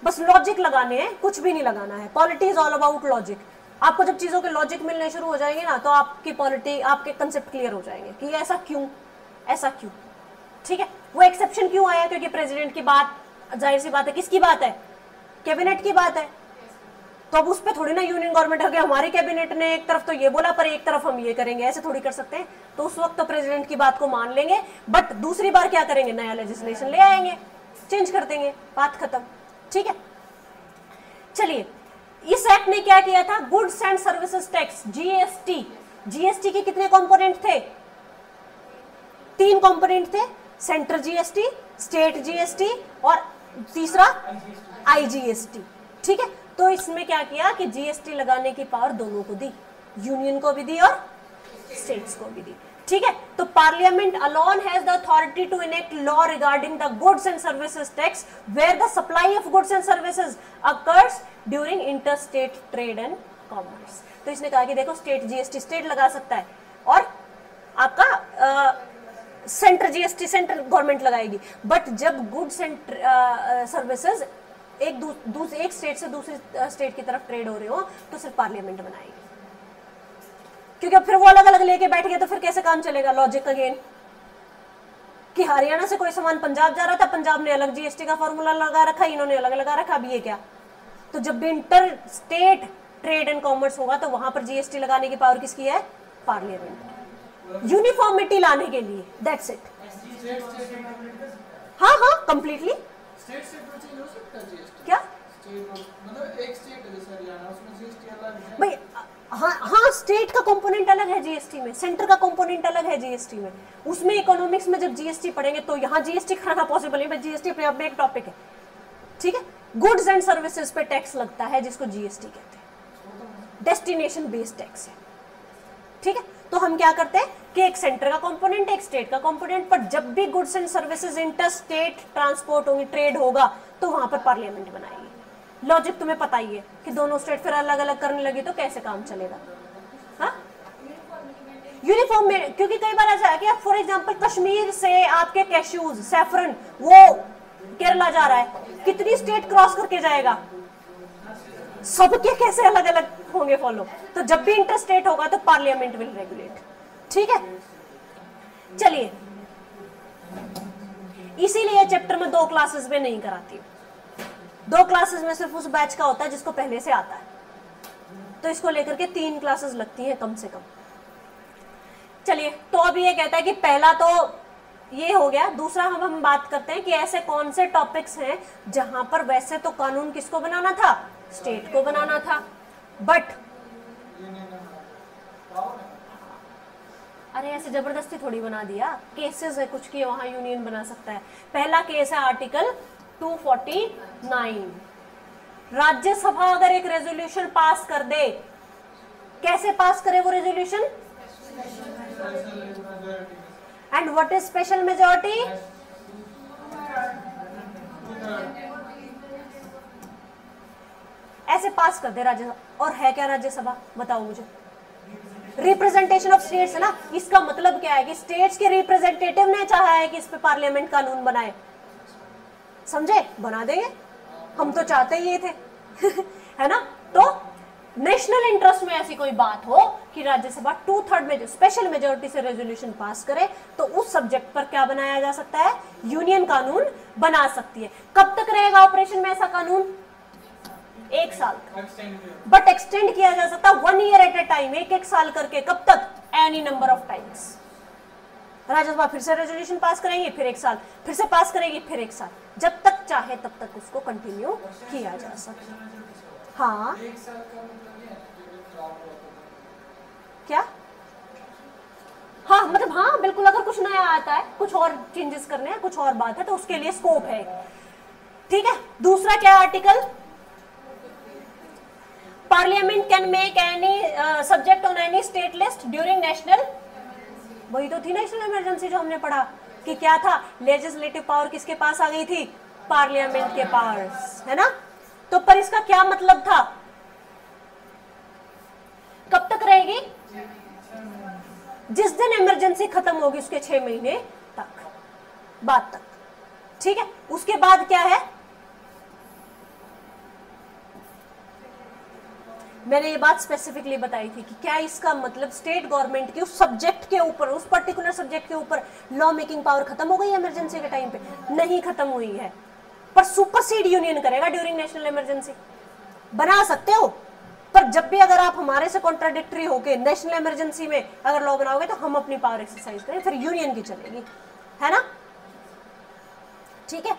बस लॉजिक लगाने हैं, कुछ भी नहीं लगाना है। Polity is all about logic, आपको जब चीजों के लॉजिक मिलने शुरू हो जाएंगे ना तो आपकी पॉलिटी आपके कंसेप्ट क्लियर हो जाएंगे कि ऐसा क्यों ऐसा क्यों, ठीक है। वो एक्सेप्शन क्यों आया? क्योंकि प्रेसिडेंट की बात जाहिर सी बात है, किसकी बात है? कैबिनेट की बात है, तो अब उस पर थोड़ी ना यूनियन गवर्नमेंट हो गया हमारे कैबिनेट ने एक तरफ तो ये बोला पर एक तरफ हम ये करेंगे, ऐसे थोड़ी कर सकते हैं, तो उस वक्त तो प्रेसिडेंट की बात को मान लेंगे, बट दूसरी बार क्या करेंगे? नया लेजिस्लेशन ले आएंगे, चेंज कर देंगे, बात खत्म, ठीक है। चलिए, इस एक्ट ने क्या किया था? Goods and services tax GST, GST के कितने कॉम्पोनेंट थे? तीन कॉम्पोनेंट थे, सेंट्रल जीएसटी, स्टेट जीएसटी और तीसरा आईजीएसटी, ठीक है। तो इसमें क्या किया कि जीएसटी लगाने की पावर दोनों को दी, यूनियन को भी दी और स्टेट्स को भी दी, ठीक है। तो parliament alone has the authority to enact law regarding the goods and services tax where the supply of goods and services occurs during interstate trade and commerce. तो इसने कहा कि देखो स्टेट जीएसटी स्टेट लगा सकता है और आपका सेंट्रल जीएसटी सेंट्रल गवर्नमेंट लगाएगी, बट जब गुड्स एंड सर्विसेज एक दूसरे एक स्टेट से दूसरे स्टेट की तरफ ट्रेड हो रहे हो तो सिर्फ पार्लियामेंट बनाएगी, क्योंकि अब फिर वो अलग अलग लेके बैठ गए तो फिर कैसे काम चलेगा? लॉजिक अगेन, कि हरियाणा से कोई सामान पंजाब जा रहा था, पंजाब ने अलग जीएसटी का फॉर्मूला लगा रखा, इन्होंने अलग लगा रखा, अब ये क्या? तो जब भी inter state trade and commerce होगा तो वहां पर जीएसटी लगाने की पावर किसकी है? पार्लियामेंट की, यूनिफॉर्मिटी लाने के लिए, दैट्स इट। हाँ हाँ कंप्लीटली, स्टेट से चेंज हो सकता है जीएसटी क्या? मतलब एक स्टेट है जैसे हरियाणा, उसमें जीएसटी अलग है भाई। हाँ हाँ, स्टेट का कंपोनेंट अलग है जीएसटी में, सेंटर का कंपोनेंट अलग है जीएसटी में, उसमें इकोनॉमिक्स में जब जीएसटी पढ़ेंगे तो यहाँ जीएसटी खाना पॉसिबल नहीं, बट जीएसटी अपने आप में एक टॉपिक है, ठीक है। गुड्स एंड सर्विसेज पे टैक्स लगता है जिसको जीएसटी कहते हैं, डेस्टिनेशन बेस्ड टैक्स है, ठीक है। तो हम क्या करते हैं कि एक सेंटर का कंपोनेंट एक स्टेट का कंपोनेंट, पर जब भी goods and services inter state transport होगी ट्रेड होगा तो वहां पर पार्लियामेंट बनाएगी। लॉजिक तुम्हें पता ही है कि दोनों स्टेट फिर अलग अलग करने लगी तो कैसे काम चलेगा? हाँ यूनिफॉर्म में, क्योंकि कई बार ऐसा है कि फॉर एग्जाम्पल कश्मीर से आपके कैश्यूज सैफरन वो केरला जा रहा है, कितनी स्टेट क्रॉस करके जाएगा? सबके कैसे अलग अलग होंगे फॉलो, तो जब भी इंटर स्टेट होगा तो पार्लियामेंट विल रेगुलेट, ठीक है। चलिए, इसीलिए चैप्टर में दो क्लासेस में नहीं कराती, दो क्लासेस में सिर्फ उस बैच का होता है जिसको पहले से आता है, तो इसको लेकर के तीन क्लासेस लगती हैं कम से कम। चलिए, तो अब ये कहता है कि पहला तो ये हो गया, दूसरा हम हम बात करते हैं कि ऐसे कौन से टॉपिक्स हैं जहां पर वैसे तो कानून किसको बनाना था? स्टेट को बनाना था, बट अरे ऐसे जबरदस्ती थोड़ी बना दिया, केसेस है कुछ की वहां यूनियन बना सकता है। पहला केस है article two forty nine. Rajya Sabha अगर एक रेजोल्यूशन पास कर दे, कैसे पास करे वो resolution? And what is special majority? ऐसे पास कर दे राज्यसभा, और है क्या राज्यसभा? बताओ मुझे, रिप्रेजेंटेशन ऑफ स्टेट्स है ना, इसका मतलब क्या है कि स्टेट्स के रिप्रेजेंटेटिव ने चाहा है कि इस पे पार्लियामेंट कानून बनाए, समझे? बना देंगे, हम तो चाहते ही ये थे है ना। तो नेशनल इंटरेस्ट में ऐसी कोई बात हो कि राज्यसभा टू थर्ड में स्पेशल मेजोरिटी से रेजोल्यूशन पास करे तो उस सब्जेक्ट पर क्या बनाया जा सकता है? यूनियन कानून बना सकती है। कब तक रहेगा ऑपरेशन में ऐसा कानून? एक साल तक, बट एक्सटेंड किया जा सकता है one year at a time, एक एक साल करके, कब तक? Any number of times. Rajya Sabha फिर से रेजोल्यूशन पास करेंगे, फिर एक साल, फिर से पास करेगी, फिर एक साल, जब तक चाहे तब तक उसको कंटिन्यू किया जा सकता है। हाँ एक साल का मतलब क्या? हाँ मतलब हाँ बिल्कुल, अगर कुछ नया आता है, कुछ और चेंजेस करने हैं, कुछ और बात है तो उसके लिए स्कोप है। ठीक है, दूसरा क्या article, parliament can make any subject on any state list during national, वही तो थी नेशनल इमरजेंसी जो हमने पढ़ा कि क्या था, लेजिस्लेटिव पावर किसके पास आ गई थी, पार्लियामेंट के पास, है ना। तो पर इसका क्या मतलब था, कब तक रहेगी, जिस दिन इमरजेंसी खत्म होगी उसके छह महीने तक, बाद तक। ठीक है, उसके बाद क्या है, मैंने ये बात स्पेसिफिकली बताई थी कि क्या इसका मतलब स्टेट गवर्नमेंट की उस सब्जेक्ट के ऊपर, उस पर्टिकुलर सब्जेक्ट के ऊपर लॉ मेकिंग पावर खत्म हो गई इमरजेंसी के टाइम पे, नहीं खत्म हुई है, पर सुपरसीड यूनियन करेगा ड्यूरिंग नेशनल इमरजेंसी, बना सकते हो, पर जब भी अगर आप हमारे से कॉन्ट्राडिक्टरी होके नेशनल इमरजेंसी में अगर लॉ बनाओगे तो हम अपनी पावर एक्सरसाइज करें, फिर यूनियन की चलेगी, है ना। ठीक है,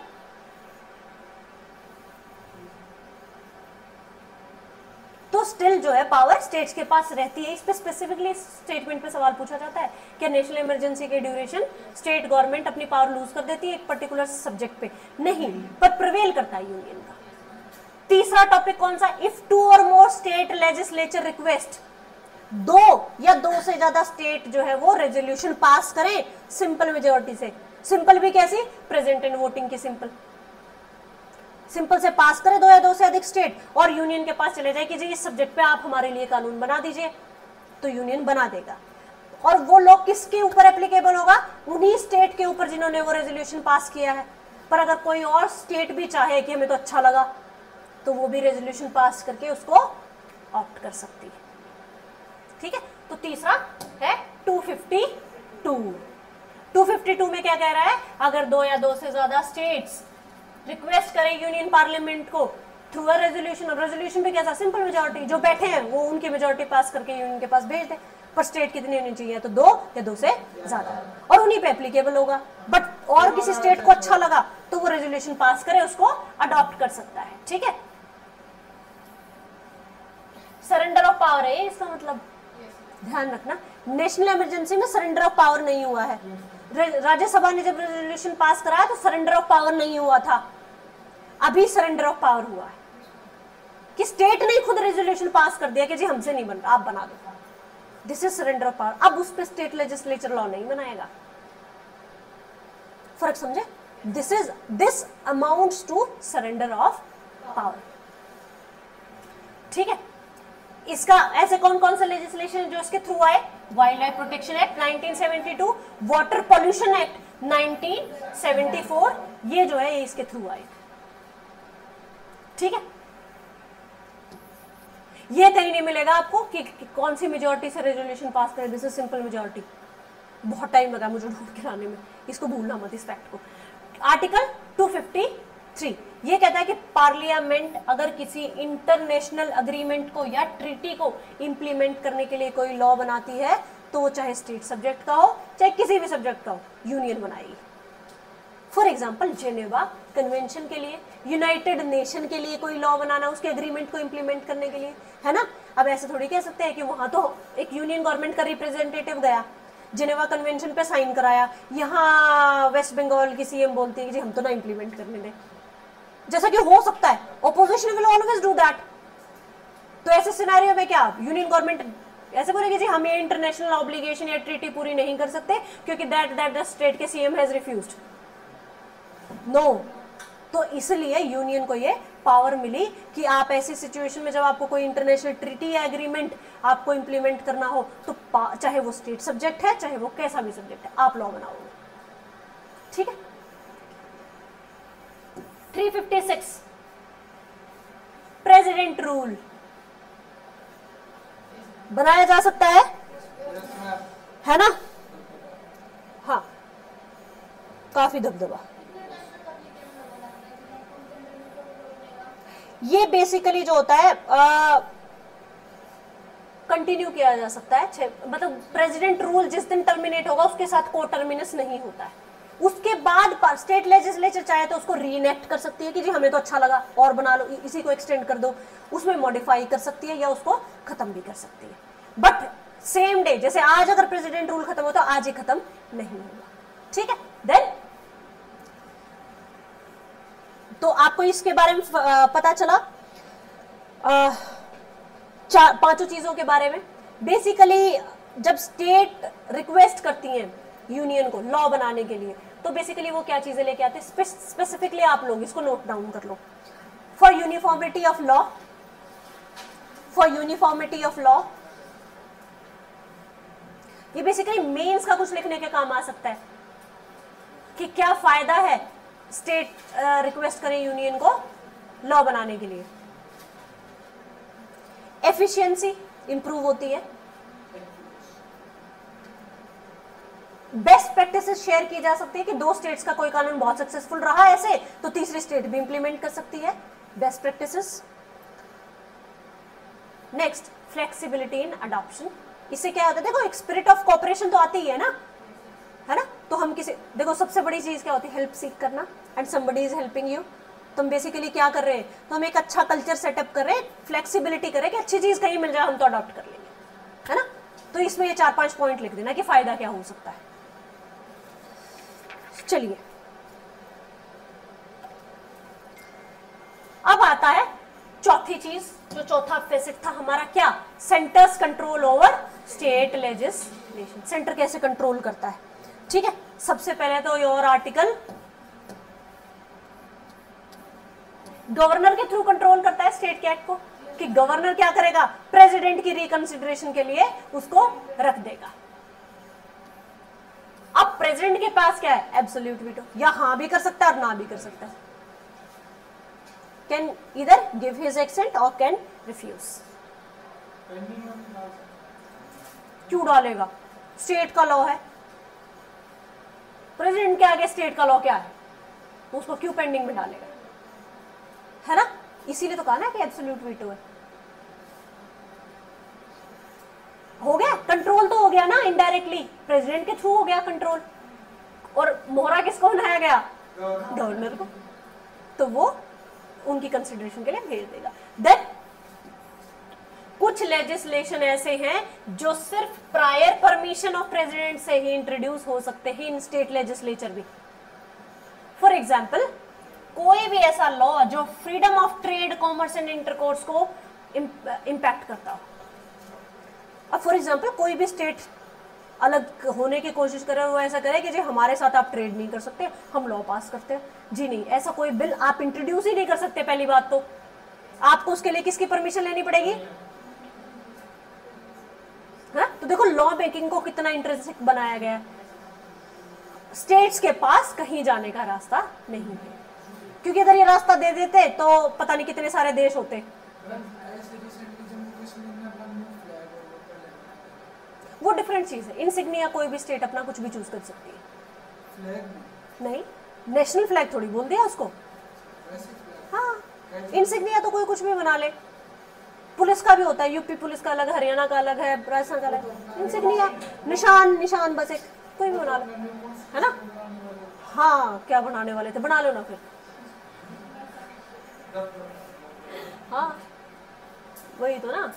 तो स्टिल जो है पावर स्टेट्स के पास रहती है। इस पे स्पेसिफिकली स्टेटमेंट पे सवाल पूछा जाता है कि नेशनल इमरजेंसी के ड्यूरेशन स्टेट गवर्नमेंट अपनी पावर लूज कर देती है एक पर्टिकुलर सब्जेक्ट पे, नहीं, पर प्रिवेल करता है यूनियन का। तीसरा टॉपिक कौन सा, इफ टू और मोर स्टेट लेजिस्लेचर रिक्वेस्ट, दो या दो से ज्यादा स्टेट जो है वो रेजोल्यूशन पास करें सिंपल मेजोरिटी से, सिंपल भी कैसी, प्रेजेंट एंड वोटिंग की सिंपल, सिंपल से पास करें दो या दो से अधिक स्टेट, और यूनियन के पास चले जाए कि जी इस सब्जेक्ट पे आप हमारे लिए कानून बना दीजिए, तो यूनियन बना देगा। और वो लोग किसके ऊपर एप्लीकेबल होगा, उन्हीं स्टेट के ऊपर जिन्होंने वो रेजोल्यूशन पास किया है। पर अगर कोई और स्टेट भी चाहे कि हमें तो अच्छा लगा, तो वो भी रेजोल्यूशन पास करके उसको ऑप्ट कर सकती है। ठीक है, तो तीसरा है two fifty two. Two fifty two में क्या कह रहा है, अगर दो या दो से ज्यादा स्टेट्स रिक्वेस्ट करें यूनियन पार्लियामेंट को थ्रू अ रेजोल्यूशन, और रेजोल्यूशन भी कैसा, सिंपल मेजोरिटी, जो बैठे हैं वो उनकी मेजोरिटी पास करके यूनियन के पास भेज दे, पर स्टेट कितनी होनी चाहिए, तो दो या दो से ज्यादा, और उन्हीं पे एप्लीकेबल होगा। बट और किसी स्टेट को अच्छा लगा तो वो रेजोल्यूशन पास करे, उसको अडॉप्ट कर सकता है। ठीक है, सरेंडर ऑफ पावर है इसका मतलब, ध्यान रखना, नेशनल इमरजेंसी में सरेंडर ऑफ पावर नहीं हुआ है। राज्यसभा ने जब रेजोल्यूशन पास कराया तो सरेंडर ऑफ पावर नहीं हुआ था, अभी सरेंडर ऑफ पावर हुआ है कि स्टेट ने खुद रेजोल्यूशन पास कर दिया कि जी हमसे नहीं बन रहा, आप बना दो, this is surrender of power. अब उस पर स्टेट लेजिस्लेचर लॉ नहीं बनाएगा, फर्क समझे, this is this amounts to surrender of power. ठीक है, इसका ऐसे कौन कौन से लेजिस्लेशन जो इसके थ्रू आए, wild life protection act nineteen seventy two, water pollution act nineteen seventy four, ये जो है ये इसके थ्रू आए। ठीक है, ये कहीं नहीं मिलेगा आपको कि, कि कौन सी मेजोरिटी से रेजोल्यूशन पास करे, दिस इज सिंपल मेजोरिटी। बहुत टाइम लगा मुझे ढूंढ के लाने में, इसको भूलना मत, इस फैक्ट को। आर्टिकल टू फिफ्टी थ्री ये कहता है कि पार्लियामेंट अगर किसी इंटरनेशनल अग्रीमेंट को या ट्रीटी को इंप्लीमेंट करने के लिए कोई लॉ बनाती है तो वो चाहे स्टेट सब्जेक्ट का हो, चाहे किसी भी सब्जेक्ट का हो, यूनियन बनाएगी। फॉर एग्जाम्पल जेनेवा कन्वेंशन के लिए, यूनाइटेड नेशन के लिए कोई लॉ बनाना, उसके अग्रीमेंट को इंप्लीमेंट करने के लिए, है ना। अब ऐसे थोड़ी कह सकते हैं कि वहां तो एक यूनियन गवर्नमेंट का रिप्रेजेंटेटिव गया, जेनेवा कन्वेंशन पे साइन कराया, यहाँ वेस्ट बंगाल की सीएम बोलती है कि जी हम तो ना इंप्लीमेंट करने दें, जैसा कि हो सकता है, opposition will always do that. तो ऐसे सिनेरियो में क्या आप यूनियन गवर्नमेंट ऐसे बोलेगी जी हम ये इंटरनेशनल ऑब्लिगेशन या ट्रीटी पूरी नहीं कर सकते क्योंकि दैट दैट द स्टेट के सीएम हैज रिफ्यूज्ड, नो। तो इसलिए यूनियन को ये पावर मिली कि आप ऐसी सिचुएशन में जब आपको कोई इंटरनेशनल ट्रीटी या एग्रीमेंट आपको इंप्लीमेंट करना हो तो चाहे वो स्टेट सब्जेक्ट है, चाहे वो कैसा भी सब्जेक्ट है, आप लॉ बनाओगे। ठीक है, three fifty six president rule बनाया जा सकता है, है ना। हाँ, काफी दबदबा। ये बेसिकली जो होता है कंटिन्यू किया जा सकता है, मतलब प्रेसिडेंट रूल जिस दिन टर्मिनेट होगा उसके साथ को टर्मिनस नहीं होता है, उसके बाद स्टेट लेजिस्लेचर चाहे तो उसको रीइनेक्ट कर सकती है कि जी हमें तो अच्छा लगा और बना लो, इसी को एक्सटेंड कर दो, उसमें मॉडिफाई कर सकती है या उसको खत्म भी कर सकती है। बट सेम डे, जैसे आज अगर प्रेसिडेंट रूल खत्म हो तो आज ही खत्म नहीं होगा, ठीक है। देन तो आपको इसके बारे में पता चला, चार पांचों चीजों के बारे में। बेसिकली जब स्टेट रिक्वेस्ट करती है यूनियन को लॉ बनाने के लिए, तो बेसिकली वो क्या चीजें लेके आते हैं, स्पेसिफिकली आप लोग इसको नोट डाउन कर लो। For uniformity of law, for uniformity of law, ये बेसिकली मेंस का कुछ लिखने के काम आ सकता है कि क्या फायदा है स्टेट रिक्वेस्ट करें यूनियन को लॉ बनाने के लिए। एफिशिएंसी इंप्रूव होती है, बेस्ट प्रैक्टिसेस शेयर की जा सकती है कि दो स्टेट्स का कोई कानून बहुत सक्सेसफुल रहा ऐसे तो तीसरी स्टेट भी इंप्लीमेंट कर सकती है best practices. Next flexibility in adoption, इससे क्या होता है, देखो एक स्पिरिट ऑफ कोऑपरेशन तो आती है ना, है ना। तो हम किसी, देखो सबसे बड़ी चीज क्या होती है, हेल्प सीख करना, and somebody is helping you. तो हम बेसिकली क्या कर रहे हैं, तो हम एक अच्छा कल्चर सेटअप कर रहे हैं, फ्लेक्सिबिलिटी कर रहे हैं कि अच्छी चीज कहीं मिल जाए हम तो अडॉप्ट कर लेंगे, है ना। तो इसमें ये चार पांच पॉइंट लिख देना कि फायदा क्या हो सकता है। चलिए अब आता है चौथी चीज, जो चौथा फेसेट था हमारा क्या, centre's control over state legislation, centre कैसे कंट्रोल करता है, ठीक है। सबसे पहले तो योर आर्टिकल गवर्नर के थ्रू कंट्रोल करता है स्टेट के एक्ट को, कि गवर्नर क्या करेगा, प्रेसिडेंट की रिकंसिडरेशन के लिए उसको रख देगा। अब प्रेसिडेंट के पास क्या है, एब्सोल्यूट वीटो, या हां भी कर सकता है और ना भी कर सकता है, can either give his assent or can refuse। क्यों डालेगा, स्टेट का लॉ है, प्रेसिडेंट के आगे स्टेट का लॉ क्या है, उसको क्यों पेंडिंग में डालेगा, है ना। इसीलिए तो कहा ना कि एब्सोल्यूट वीटो है। हो गया कंट्रोल, तो हो गया ना इनडायरेक्टली प्रेसिडेंट के थ्रू हो गया कंट्रोल, और मोहरा किसको बनाया गया, गवर्नर को, तो वो उनकी कंसिडरेशन के लिए भेज देगा। देन कुछ लेजिस्लेशन ऐसे हैं जो सिर्फ प्रायर परमिशन ऑफ प्रेसिडेंट से ही इंट्रोड्यूस हो सकते हैं इन स्टेट लेजिस्लेचर भी। फॉर एग्जांपल कोई भी ऐसा लॉ जो freedom of trade, commerce and intercourse को इंपैक्ट करता हो। अब फॉर एग्जांपल कोई भी स्टेट अलग होने की कोशिश करे, वो ऐसा करे कि जी हमारे साथ आप ट्रेड नहीं कर सकते, हम लॉ पास करते हैं, जी नहीं, ऐसा कोई बिल आप इंट्रोड्यूस ही नहीं कर सकते। पहली बात तो आपको उसके लिए किसकी परमिशन लेनी पड़ेगी, हाँ? तो देखो लॉ मेकिंग को कितना इंटरेस्टिंग बनाया गया है, स्टेट्स के पास कहीं जाने का रास्ता नहीं है, क्योंकि अगर ये रास्ता दे देते तो पता नहीं कितने सारे देश होते। वो डिफरेंट चीज है, इनसिग्निया कोई भी स्टेट अपना कुछ भी चूज कर सकती है। फ्लैग नहीं, नेशनल फ्लैग थोड़ी बोल दिया उसको, हाँ इनसिग्निया तो कोई कुछ भी बना ले। पुलिस का भी होता है, यूपी पुलिस का अलग, हरियाणा का अलग है, राजस्थान का अलग है, इनसिग्निया निशान, निशान बस एक कोई भी बना ले, है ना। हाँ क्या बनाने वाले थे, बना लो ना फिर, हाँ वही तो ना।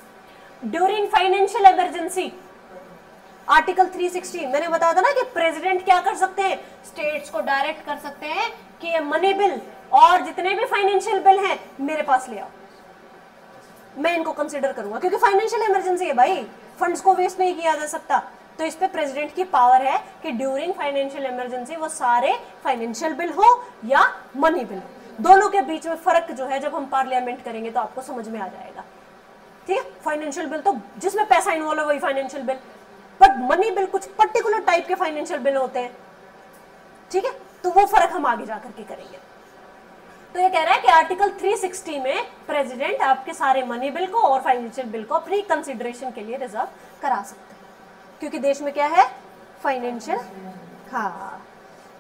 ड्यूरिंग फाइनेंशियल इमरजेंसी आर्टिकल तीन सौ साठ, मैंने बताया था ना कि प्रेसिडेंट क्या कर सकते हैं, स्टेट्स को डायरेक्ट कर सकते हैं कि ये मनी बिल और जितने भी फाइनेंशियल बिल हैं मेरे पास ले आओ, मैं इनको कंसीडर करूंगा, क्योंकि फाइनेंशियल इमरजेंसी है भाई, फंड्स को वेस्ट नहीं किया जा सकता। तो इस पे प्रेसिडेंट की पावर है कि ड्यूरिंग फाइनेंशियल इमरजेंसी वो सारे फाइनेंशियल बिल हो या मनी बिल, दोनों के बीच में फर्क जो है जब हम पार्लियामेंट करेंगे तो आपको समझ में आ जाएगा, ठीक है। फाइनेंशियल बिल तो जिसमें पैसा इन्वॉल्व है वही financial bill, but money bill कुछ पर्टिकुलर टाइप के फाइनेंशियल बिल होते हैं, ठीक है। तो वो फर्क हम आगे जाकर के करेंगे। तो ये कह रहा है कि आर्टिकल तीन सौ साठ में प्रेसिडेंट आपके सारे मनी बिल को और फाइनेंशियल बिल को अपनी कंसिडरेशन के लिए रिजर्व करा सकते हैं, क्योंकि देश में क्या है फाइनेंशियल, हाँ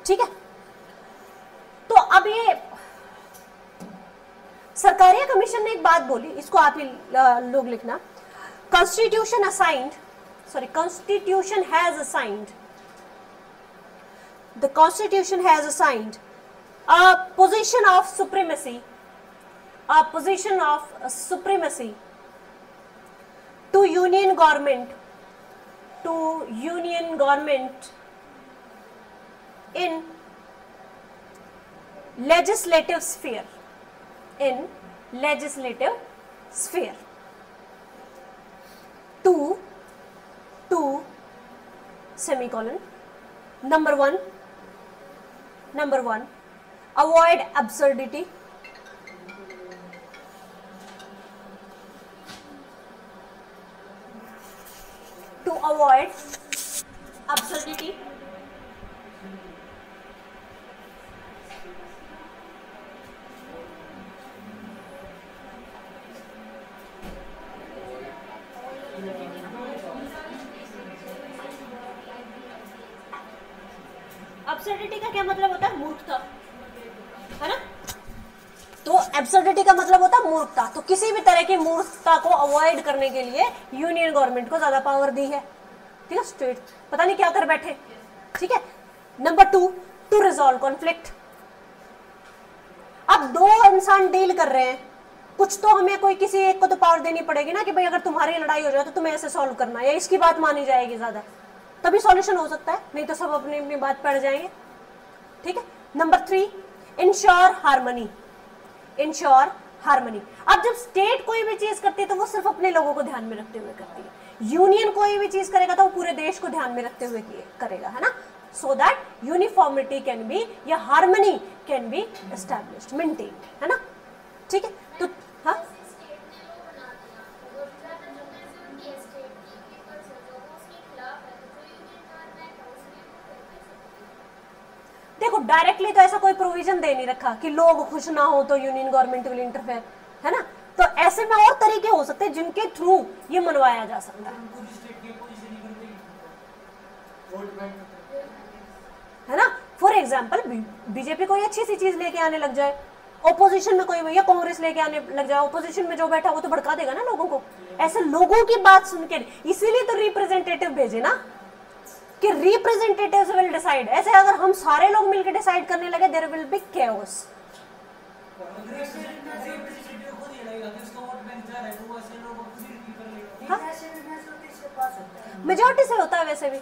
ठीक है। तो अब ये सरकारिया कमीशन ने एक बात बोली, इसको आप ही लोग लिखना, constitution assigned Sorry, Constitution has assigned. The Constitution has assigned a position of supremacy, a position of supremacy to union government to union government in legislative sphere, in legislative sphere. Two, two semicolon. Number one, number one, avoid absurdity. To avoid absurdity. Absurdity का क्या मतलब होता है? मूर्खता, है ना? तो absurdity का मतलब होता है मूर्खता. तो किसी भी तरह की मूर्खता को अवॉइड करने के लिए यूनियन गवर्नमेंट को ज्यादा पावर दी है. ठीक है, स्टेट पता नहीं क्या कर बैठे. ठीक है. Number two, to resolve conflict. अब दो इंसान डील कर रहे हैं, कुछ तो हमें कोई किसी एक को तो पावर देनी पड़ेगी ना कि भाई अगर तुम्हारी लड़ाई हो जाए तो तुम्हें ऐसे सॉल्व करना है या इसकी बात मानी जाएगी ज्यादा, तभी सॉल्यूशन हो सकता है, नहीं तो सब अपने अपनी बात पड़ जाएंगे. ठीक है. Number three, ensure harmony. Ensure harmony. अब जब स्टेट कोई भी चीज करती है तो वो सिर्फ अपने लोगों को ध्यान में रखते हुए करती है. यूनियन कोई भी चीज करेगा तो वो पूरे देश को ध्यान में रखते हुए करेगा, है ना. So that uniformity can be या harmony can be established, maintained, है ना. ठीक है. तो हाँ, देखो डायरेक्टली तो ऐसा कोई प्रोविजन दे नहीं रखा कि लोग खुश ना हो तो यूनियन गवर्नमेंट विल इंटरफेयर, है ना. तो ऐसे में और तरीके हो सकते हैं जिनके थ्रू ये मनवाया जा सकता है, है ना. फॉर एग्जाम्पल, बीजेपी कोई अच्छी सी चीज लेके आने लग जाए, ऑपोजिशन में कोई भैया कांग्रेस लेके आने लग जाए, ऑपोजिशन में जो बैठा वो तो भड़का देगा ना लोगों को. ऐसे लोगों की बात सुनकर, इसीलिए तो रिप्रेजेंटेटिव भेजे ना कि रिप्रेजेंटेटिव्स विल डिसाइड. ऐसे अगर हम सारे लोग मिलकर डिसाइड करने लगे, there will be chaos. Majority से होता है वैसे भी,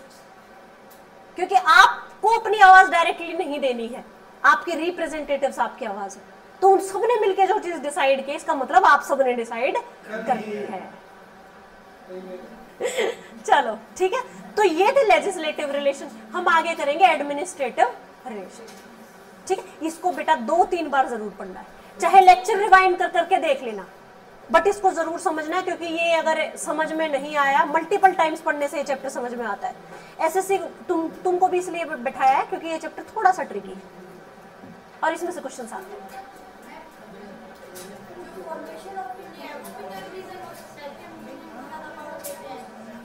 क्योंकि आपको अपनी आवाज डायरेक्टली नहीं देनी है, आपके रिप्रेजेंटेटिव्स आपकी आवाज है. तो उन सबने मिलकर जो चीज डिसाइड की, इसका मतलब आप सबने डिसाइड करनी है. चलो ठीक है. तो ये थे लेजिस्लेटिव रिलेशन. हम आगे करेंगे एडमिनिस्ट्रेटिव रिलेशन. ठीक है. इसको बेटा दो तीन बार जरूर पढ़ना है, चाहे लेक्चर रिवाइंड कर करके देख लेना, बट इसको जरूर समझना है, क्योंकि ये अगर समझ में नहीं आया, मल्टीपल टाइम्स पढ़ने से ये चैप्टर समझ में आता है. एसएससी तुम तुमको भी इसलिए बैठाया है क्योंकि ये चैप्टर थोड़ा सा ट्रिकी है और इसमें से क्वेश्चन आते हैं.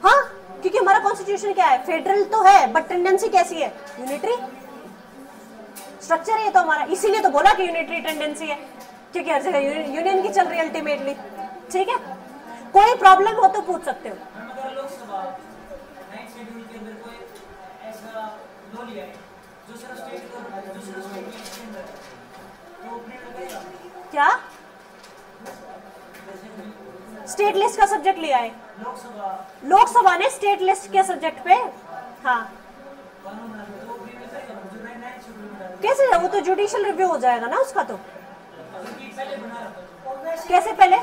हाँ, क्योंकि हमारा कॉन्स्टिट्यूशन क्या है, फेडरल तो है बट टेंडेंसी कैसी है, यूनिटरी स्ट्रक्चर है तो हमारा. इसीलिए तो बोला कि यूनिटरी टेंडेंसी है, क्योंकि हर जगह यूनियन की चल रही है अल्टीमेटली. ठीक है. कोई प्रॉब्लम हो तो पूछ सकते हो. क्या स्टेट लिस्ट का सब्जेक्ट लिया है? लोकसभा ने स्टेट लिस्ट के सब्जेक्ट पे, हाँ, कैसे वो तो जुडिशियल रिव्यू हो जाएगा ना उसका. तो कैसे पहले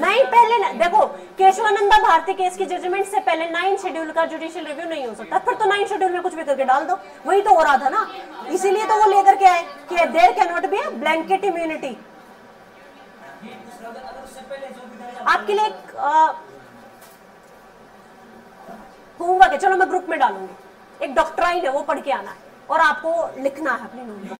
नहीं, पहले ना देखो, केशवानंदा भारती केस की जजमेंट से पहले नाइन शेड्यूल का जुडिशियल रिव्यू नहीं हो सकता. फिर तो नाइन शेड्यूल में कुछ भी करके डाल दो, वही तो हो रहा था ना. इसीलिए तो वो लेकर के आए कि there can not be a blanket immunity. आपके लिए होमवर्क है, चलो मैं ग्रुप में डालूंगी, एक डॉक्ट्राइन है वो पढ़ के आना है और आपको लिखना है अपनी नोट में.